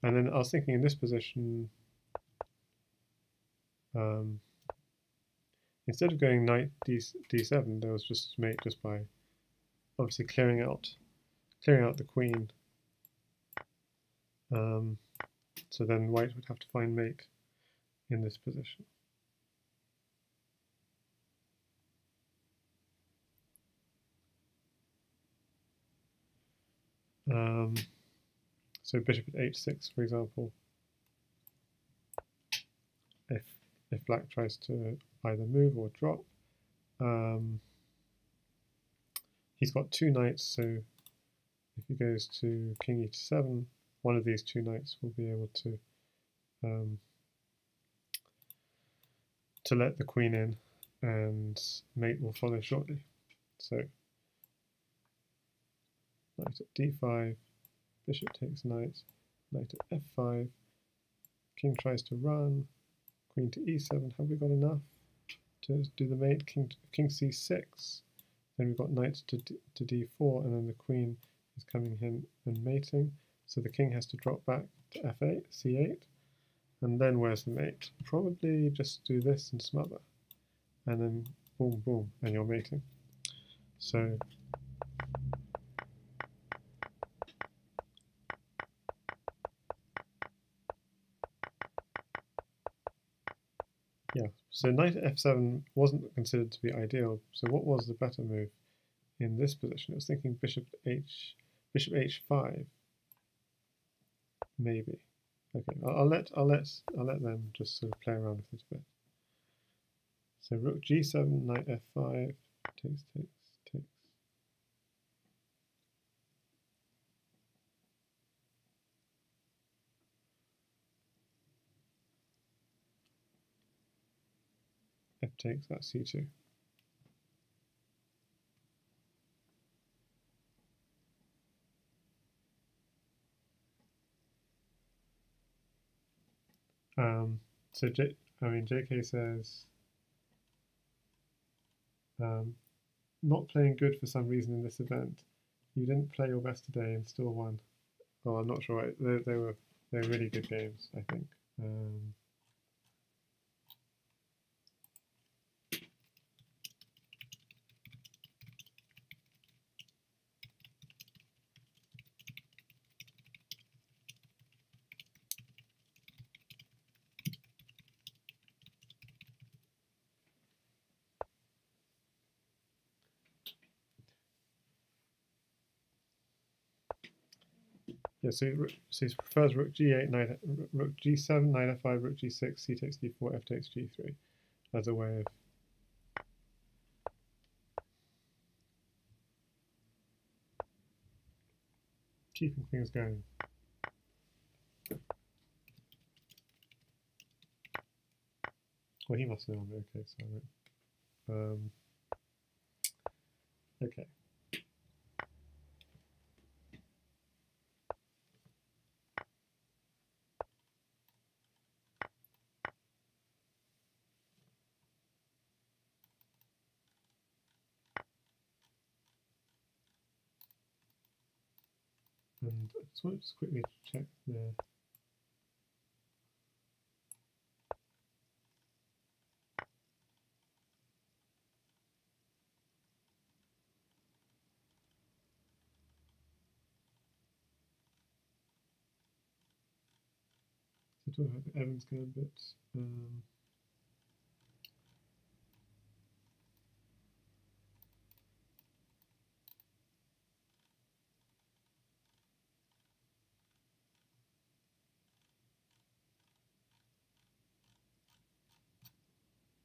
And then I was thinking in this position, instead of going knight d7, there was just mate just by obviously clearing out the queen. So then white would have to find mate in this position. So bishop at h6, for example, if black tries to either move or drop, he's got two knights, so if he goes to king e7, one of these two knights will be able to let the queen in, and mate will follow shortly. So knight at d5, bishop takes knight, knight at f5, king tries to run, queen to e7. Have we got enough to do the mate? King c6, then we've got knight to d4, and then the queen is coming in and mating. So the king has to drop back to f8, c8, and then where's the mate? Probably just do this and smother, and then boom, boom, and you're mating. So so knight f7 wasn't considered to be ideal. So what was the better move in this position? I was thinking bishop h5, maybe. Okay, I'll let them just sort of play around with it a bit. So rook g7, knight f5, takes. Takes that c2. JK says not playing good for some reason in this event. You didn't play your best today and still won. Well, I'm not sure. They were really good games, I think. Yeah, so he prefers rook g8, knight, rook g7, knight f5, rook g6, c takes d4, f takes g3 as a way of... keeping things going. Well, he must know on it, okay, so I won't. Okay. And I just want to quickly check the... So talking about the Evans Gambit.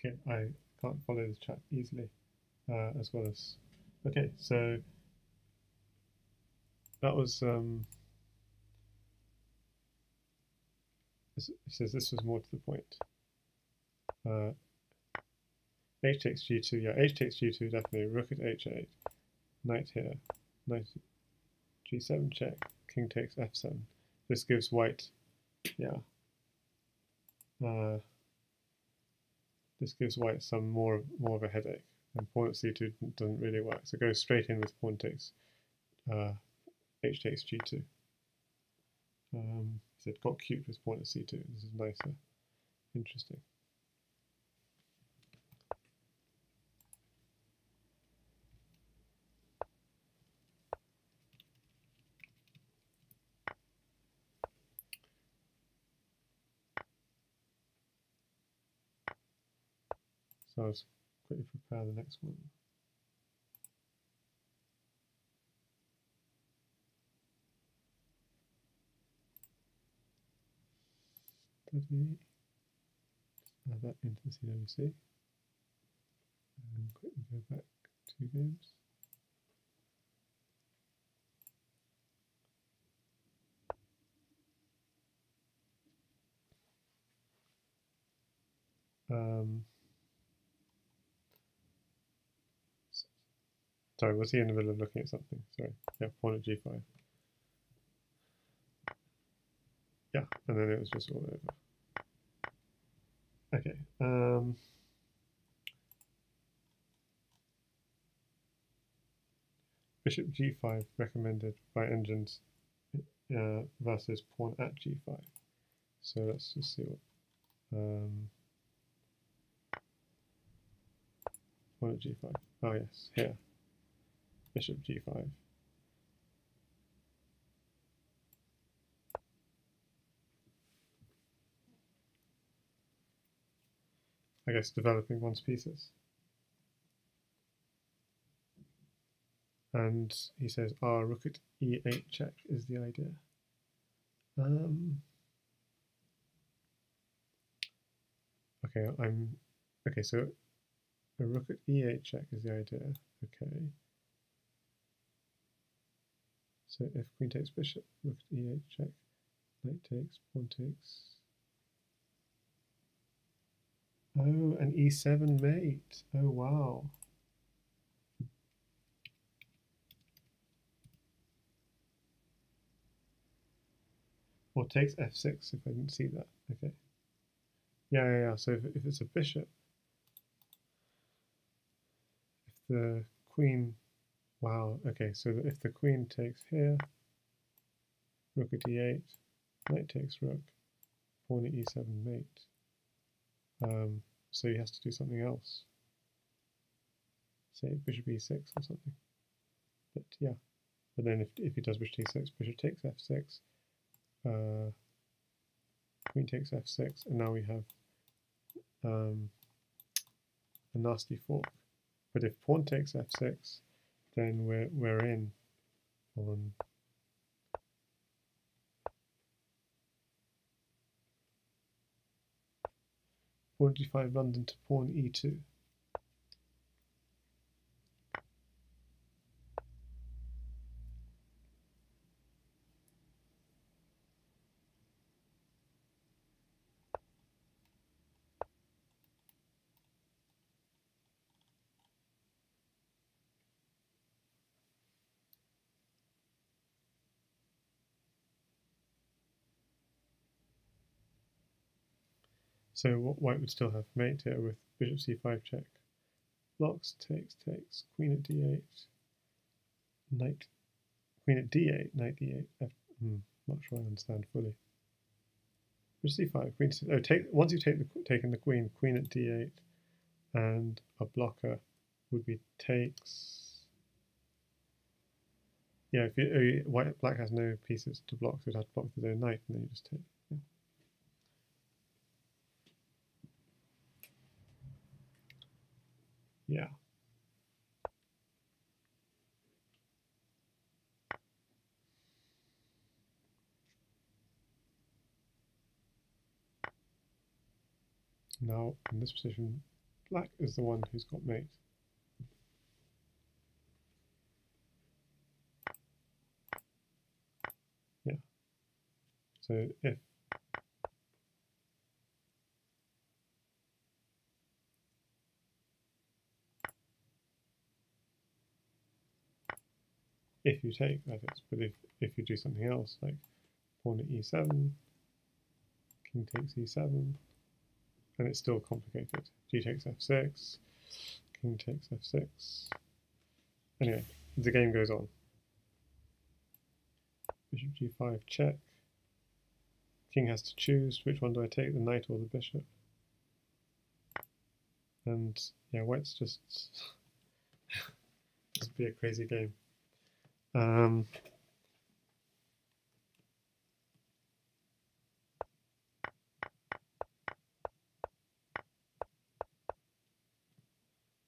Okay, I can't follow the chat easily, as well as... Okay, so that was... it says this was more to the point. H takes g2, yeah, h takes g2 definitely, rook at h8, knight here, knight g7 check, king takes f7. This gives white, yeah. This gives white some more of a headache and pawn at c2 doesn't really work, so go straight in with pawn takes h takes g2. So it got cute with pawn at c2. This is nicer, interesting. So I'll just quickly prepare the next one. Add that into the CWC and quickly go back 2 games. Sorry, was he in the middle of looking at something? Sorry, yeah, pawn at g5. Yeah, and then it was just all over. Okay. Bishop g5 recommended by engines versus pawn at g5. So let's just see what. Pawn at g5. Oh yes, here. Bishop g5. I guess developing one's pieces. And he says, "Ah, rook at e8 check is the idea." Okay, okay. So a rook at e8 check is the idea. Okay. So if queen takes bishop, rook at e8 check, knight takes, pawn takes. Oh, an e7 mate. Oh, wow. Or takes f6 if I didn't see that. Okay. Yeah. So if it's a bishop, if the queen. Wow, okay, so if the queen takes here, rook at e8, knight takes rook, pawn at e7 mate. So he has to do something else. Say bishop e6 or something. But yeah. But then if he does bishop e6, bishop takes f6, queen takes f6, and now we have a nasty fork. But if pawn takes f6, then we're in on pawn g5 runs into pawn e2. So what white would still have mate here with bishop c5 check, blocks, takes, queen at d8, knight, queen at d8, knight d8. Not sure I understand fully. Bishop c5, queen c. Oh, once you've taken the queen, queen at d8, and a blocker would be takes. Yeah, if you, black has no pieces to block, so it has to block with own knight, and then you just take. Yeah. Now, in this position, black is the one who's got mate. Yeah. So if you take, that is, but if you do something else, like pawn at e7, king takes e7, and it's still complicated. G takes f6, King takes f6. Anyway, the game goes on. Bishop g5 check. King has to choose which one do I take, the knight or the bishop. And yeah, white's just this would be a crazy game.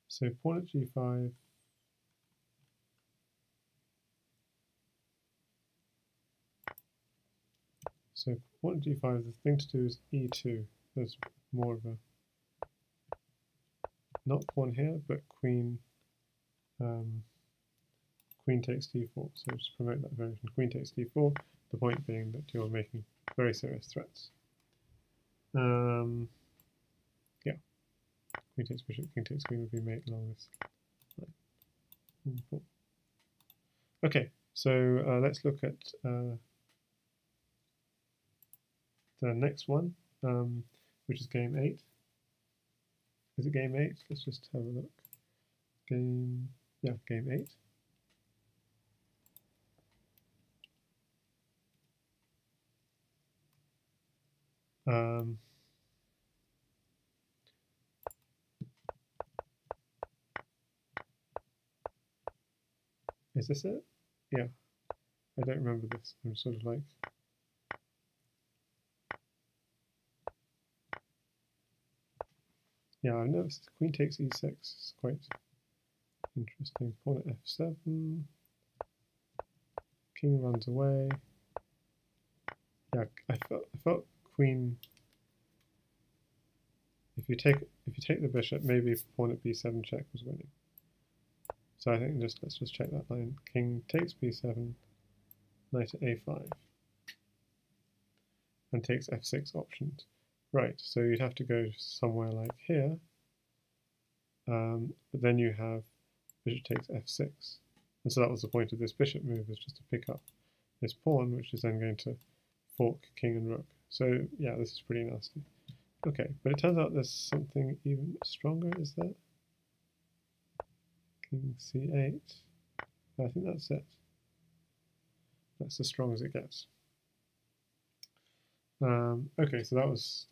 So pawn at g5. So pawn at g5, the thing to do is e2. There's more of a, not pawn here, but queen, queen takes d4. So just promote that variation. Queen takes d4. The point being that you're making very serious threats. Queen takes bishop, king takes queen would be mate along this line. Okay, so let's look at the next one, which is game 8. Is it game 8? Let's just have a look. Game 8. Is this it? Yeah. I don't remember this. I'm sort of like... Yeah, I've noticed the queen takes e6. It's quite interesting. Pawn at f7. King runs away. Yeah, I felt queen... If you take the bishop, maybe pawn at b7 check was winning. So I think let's just check that line. King takes b7, knight at a5, and takes f6 options. Right, so you'd have to go somewhere like here, but then you have bishop takes f6. And so that was the point of this bishop move, is just to pick up this pawn, which is then going to fork king and rook. So yeah, this is pretty nasty. Okay, but it turns out there's something even stronger, is there? King c8. I think that's it. That's as strong as it gets. Okay, so that was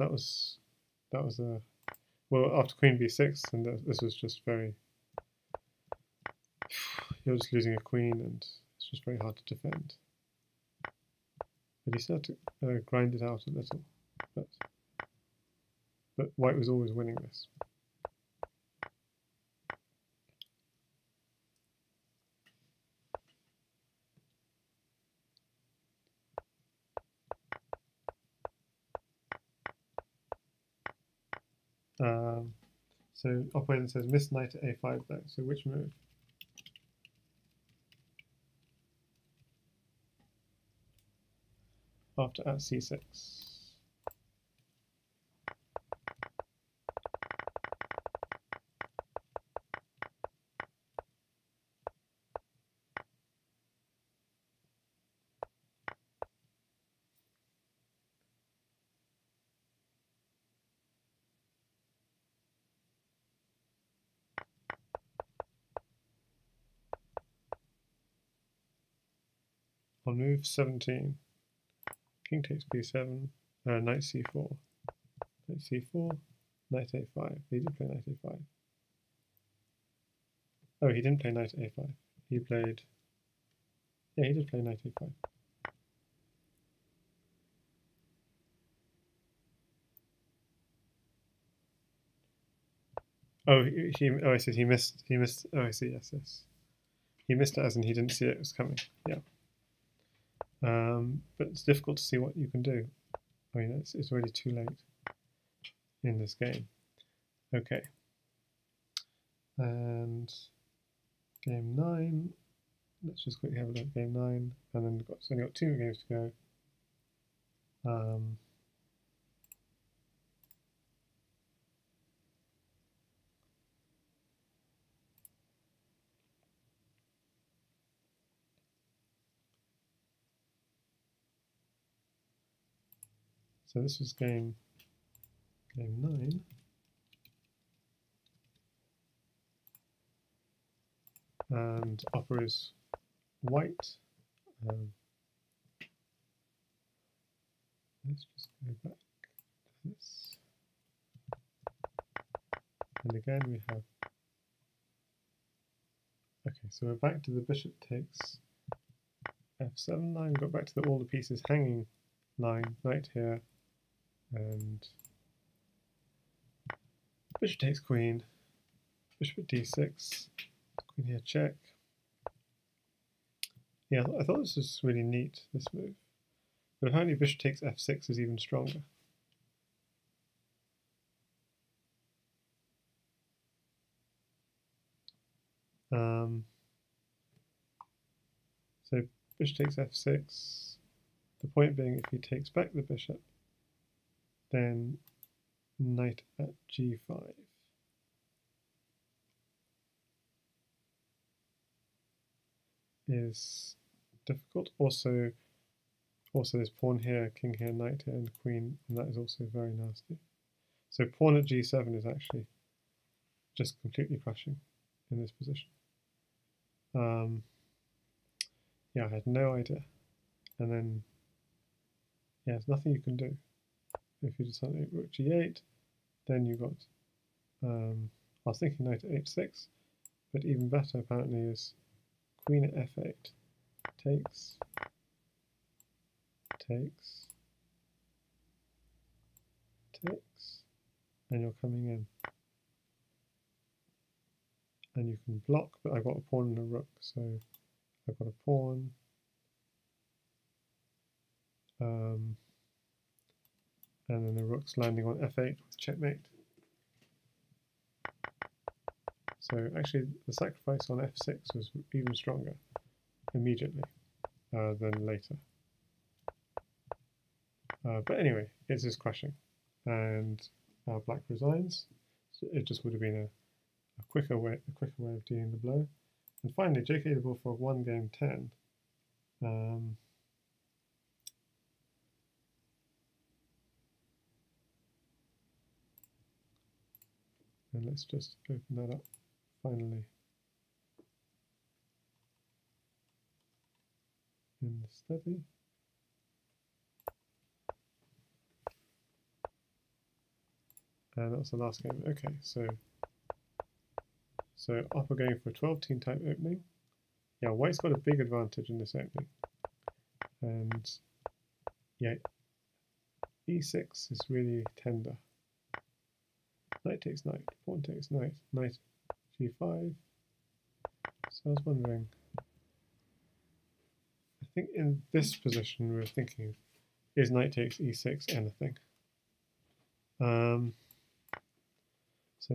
a well after queen b6, and this was just very. You're just losing a queen, and it's just very hard to defend. But you still had to grind it out a little. But white was always winning this. So opperwezen says miss knight at a5 back, so which move? After at c6. On move 17, king takes b7, knight c4, knight a5. He did play knight a5. Oh, he didn't play knight a5. He played. Yeah, he did play knight a5. Oh, he I see. He missed. Oh, I see. Yes. He missed it, as in he didn't see it was coming. Yeah. But it's difficult to see what you can do. I mean, it's already too late in this game. Okay. And game 9. Let's just quickly have a look at game 9. And then we've got, so only got 2 games to go. So this was game 9. and upper is white. Let's just go back to this. And again we have, okay, so we're back to the bishop takes f7 line, got back to the all the pieces hanging line, knight here, and bishop takes queen, bishop at d6, queen here check. Yeah, I thought this was really neat, this move, but apparently bishop takes f6 is even stronger. So bishop takes f6, the point being if he takes back the bishop, then knight at g5. Is difficult. Also there's pawn here, king here, knight here, and queen, and that is also very nasty. So pawn at g7 is actually just completely crushing in this position. Yeah, I had no idea. And then, yeah, there's nothing you can do. If you decide to rook g8, then you've got, I was thinking knight at h6, but even better apparently is queen at f8, takes, takes, takes, and you're coming in. And you can block, but I've got a pawn and a rook, so I've got a pawn. And then the rook's landing on f8 with checkmate. So actually the sacrifice on f6 was even stronger immediately than later. But anyway, it's just crushing. And black resigns. So it just would have been a quicker way of dealing the blow. And finally, JK the Bullfrog won game 10. And let's just open that up finally in the study. And that was the last game. Okay, so up again for a 12-team type opening. Yeah, white's got a big advantage in this opening. And yeah, e6 is really tender. Knight takes knight, pawn takes knight, knight g5. So I was wondering, I think in this position we were thinking, is knight takes e6 anything? So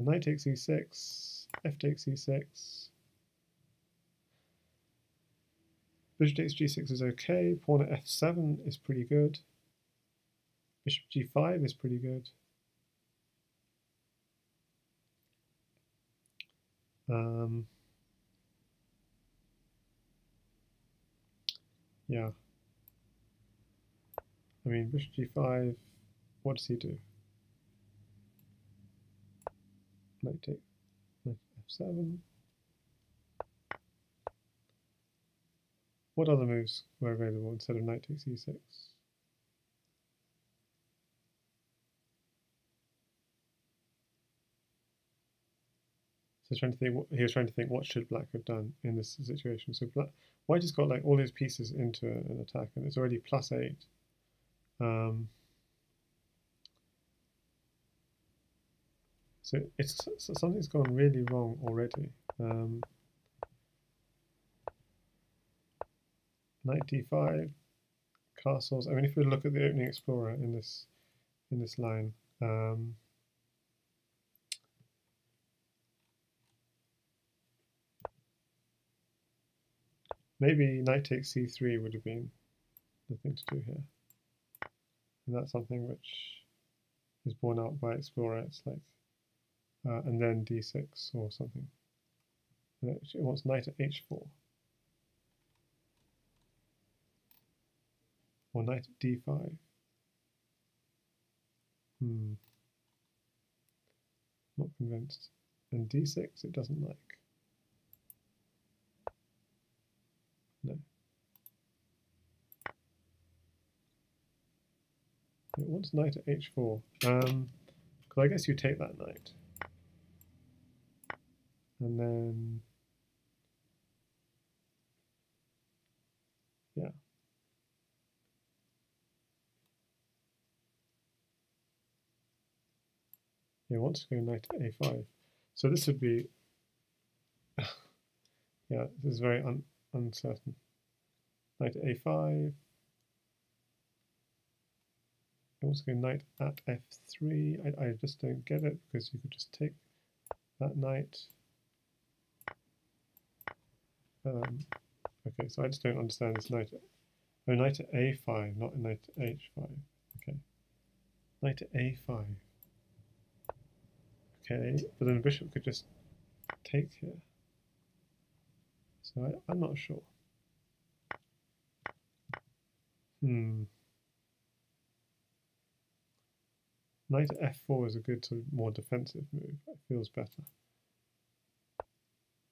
knight takes e6, f takes e6. Bishop takes g6 is okay, pawn at f7 is pretty good. Bishop g5 is pretty good. Yeah, I mean, bishop g5, what does he do? Knight takes knight f7. What other moves were available instead of knight takes e6? Trying to think what, he was trying to think what should black have done in this situation. So black, white has got like all his pieces into an attack and it's already +8. So something's gone really wrong already. Knight d5, castles. I mean, if we look at the opening explorer in this line, maybe knight takes c3 would have been the thing to do here. And that's something which is borne out by Explorer. It's like, and then d6 or something. And it wants knight at h4. Or knight at d5. Not convinced. And d6 it doesn't like. Pawns knight at h4. Because I guess you take that knight. And then... yeah. You want to go knight at a5. So this would be... yeah, this is very uncertain. Knight at a5. I want to go knight at f3. I just don't get it, because you could just take that knight. Okay, so I just don't understand this knight. Oh, knight at a5, not knight at h5. Okay. Knight at a5. Okay, but then the bishop could just take here. So I'm not sure. Knight at f4 is a good sort of more defensive move. It feels better.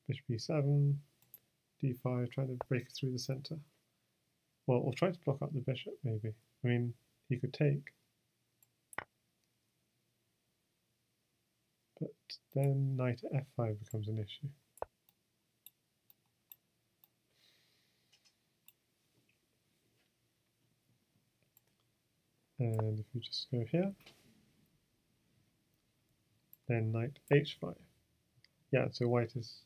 Bishop e7, d5, trying to break it through the centre. Well, or try to block up the bishop, maybe. I mean, he could take. But then knight at f5 becomes an issue. And if you just go here, then knight h5. Yeah, so white is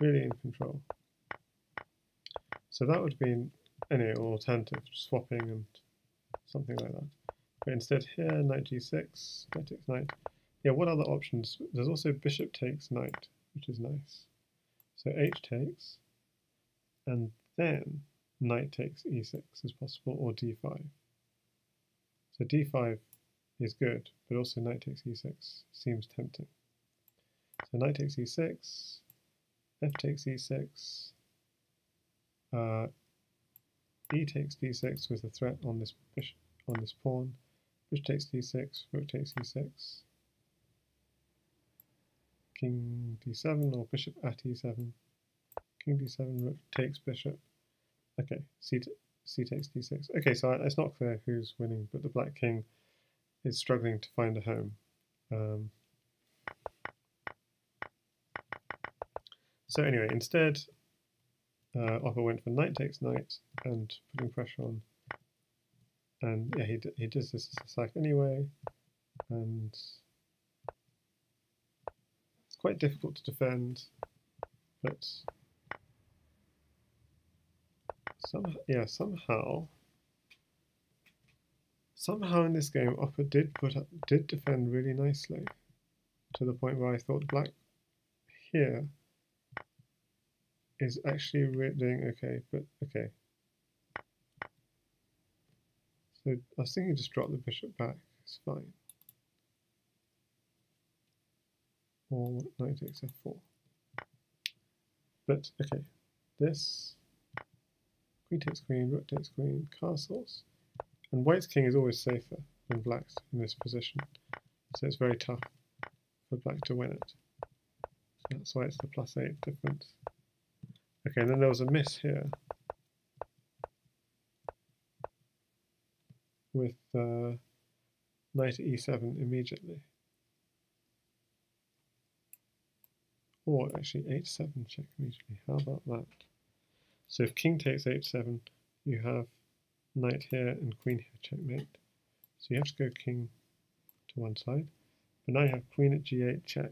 really in control. So that would be an alternative, swapping and something like that. But instead here, knight g6, knight takes knight. Yeah, what other options? There's also bishop takes knight, which is nice. So h takes, and then knight takes e6 is possible, or d5. So d5 is good, but also knight takes e6 seems tempting. So knight takes e6, f takes e6, e takes d6 with a threat on this bishop, on this pawn. Bishop takes d6, rook takes e6, king d7 or bishop at e7, king d7, rook takes bishop. Okay, c takes d6. Okay, so it's not clear who's winning, but the black king is struggling to find a home. So anyway, instead, Opper went for knight takes knight and putting pressure on. And yeah, he does this as a sack anyway, and it's quite difficult to defend, but somehow in this game Opper did defend really nicely, to the point where I thought black here is actually doing okay, but okay. So I was thinking just drop the bishop back, it's fine. Or knight takes f4. But okay, this queen takes queen, rook takes queen, castles. And white's king is always safer than black's in this position. So it's very tough for black to win it. So that's why it's the +8 difference. Okay, and then there was a miss here with knight e7 immediately. Or actually h7 check immediately. How about that? So if king takes h7, you have knight here and queen here checkmate. So you have to go king to one side. But now you have queen at g8 check.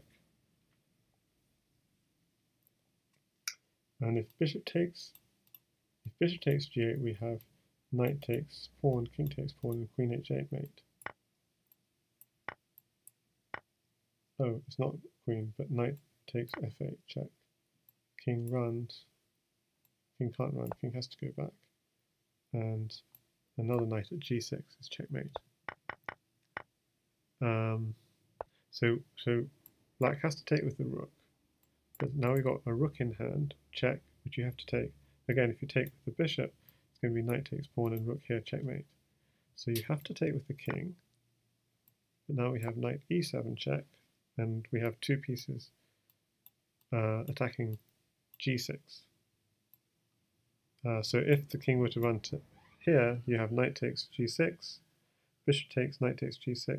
And if bishop takes g8, we have knight takes pawn, king takes pawn, and queen at checkmate mate. Oh, it's not queen, but knight takes f8 check. King runs. King can't run. King has to go back. And another knight at g6 is checkmate. So black has to take with the rook. But now we've got a rook in hand, check, which you have to take. Again, if you take with the bishop, it's going to be knight takes pawn and rook here, checkmate. So you have to take with the king. But now we have knight e7 check, and we have two pieces attacking g6. So if the king were to run to here, you have knight takes g6, Bishop takes, knight takes g6.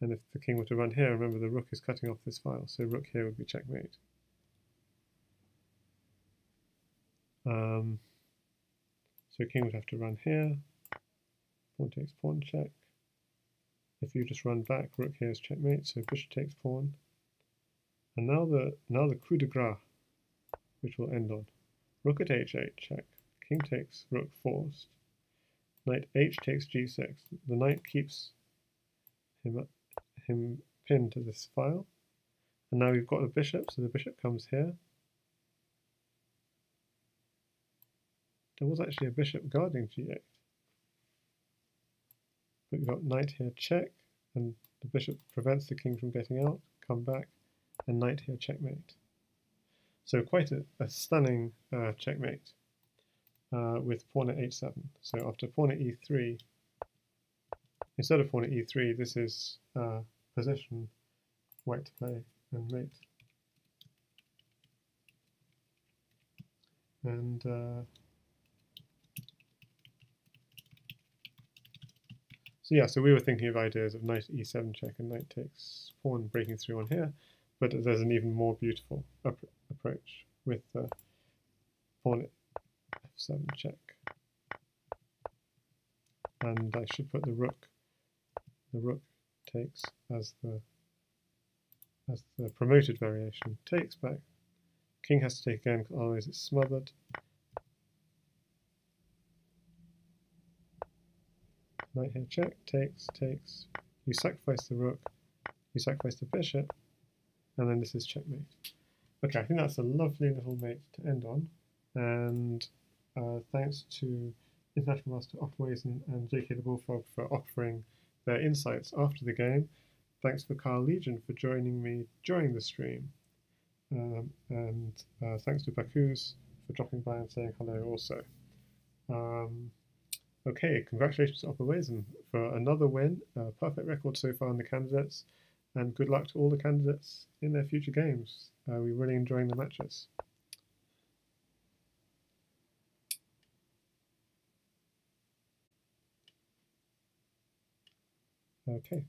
And if the king were to run here, remember the rook is cutting off this file, so rook here would be checkmate. So king would have to run here. Pawn takes pawn, check. If you just run back, rook here is checkmate, so bishop takes pawn. And now the coup de grace, which we'll end on. Rook at h8, check. King takes, rook forced. Knight h takes g6. The knight keeps him pinned to this file. And now we've got a bishop, so the bishop comes here. There was actually a bishop guarding g8. But we've got knight here, check, and the bishop prevents the king from getting out, come back, and knight here, checkmate. So quite a stunning checkmate with pawn at h7. So after pawn at e3, instead of pawn at e3, this is position, white to play, and mate. And so yeah, so we were thinking of ideas of knight e7 check and knight takes pawn breaking through on here, but there's an even more beautiful approach with pawn f7 check. And I should put the rook takes as the promoted variation, takes back. King has to take again because otherwise it's smothered. Knight here, check, takes, takes. You sacrifice the rook, you sacrifice the bishop, and then this is checkmate. Okay, I think that's a lovely little mate to end on. And thanks to International Master opperwezen and JK the Bullfrog for offering their insights after the game. Thanks for Kyle Legion for joining me during the stream. And thanks to Bakus for dropping by and saying hello also. Okay, congratulations to opperwezen for another win. Perfect record so far in the candidates, and good luck to all the candidates in their future games. We're really enjoying the matches. Okay.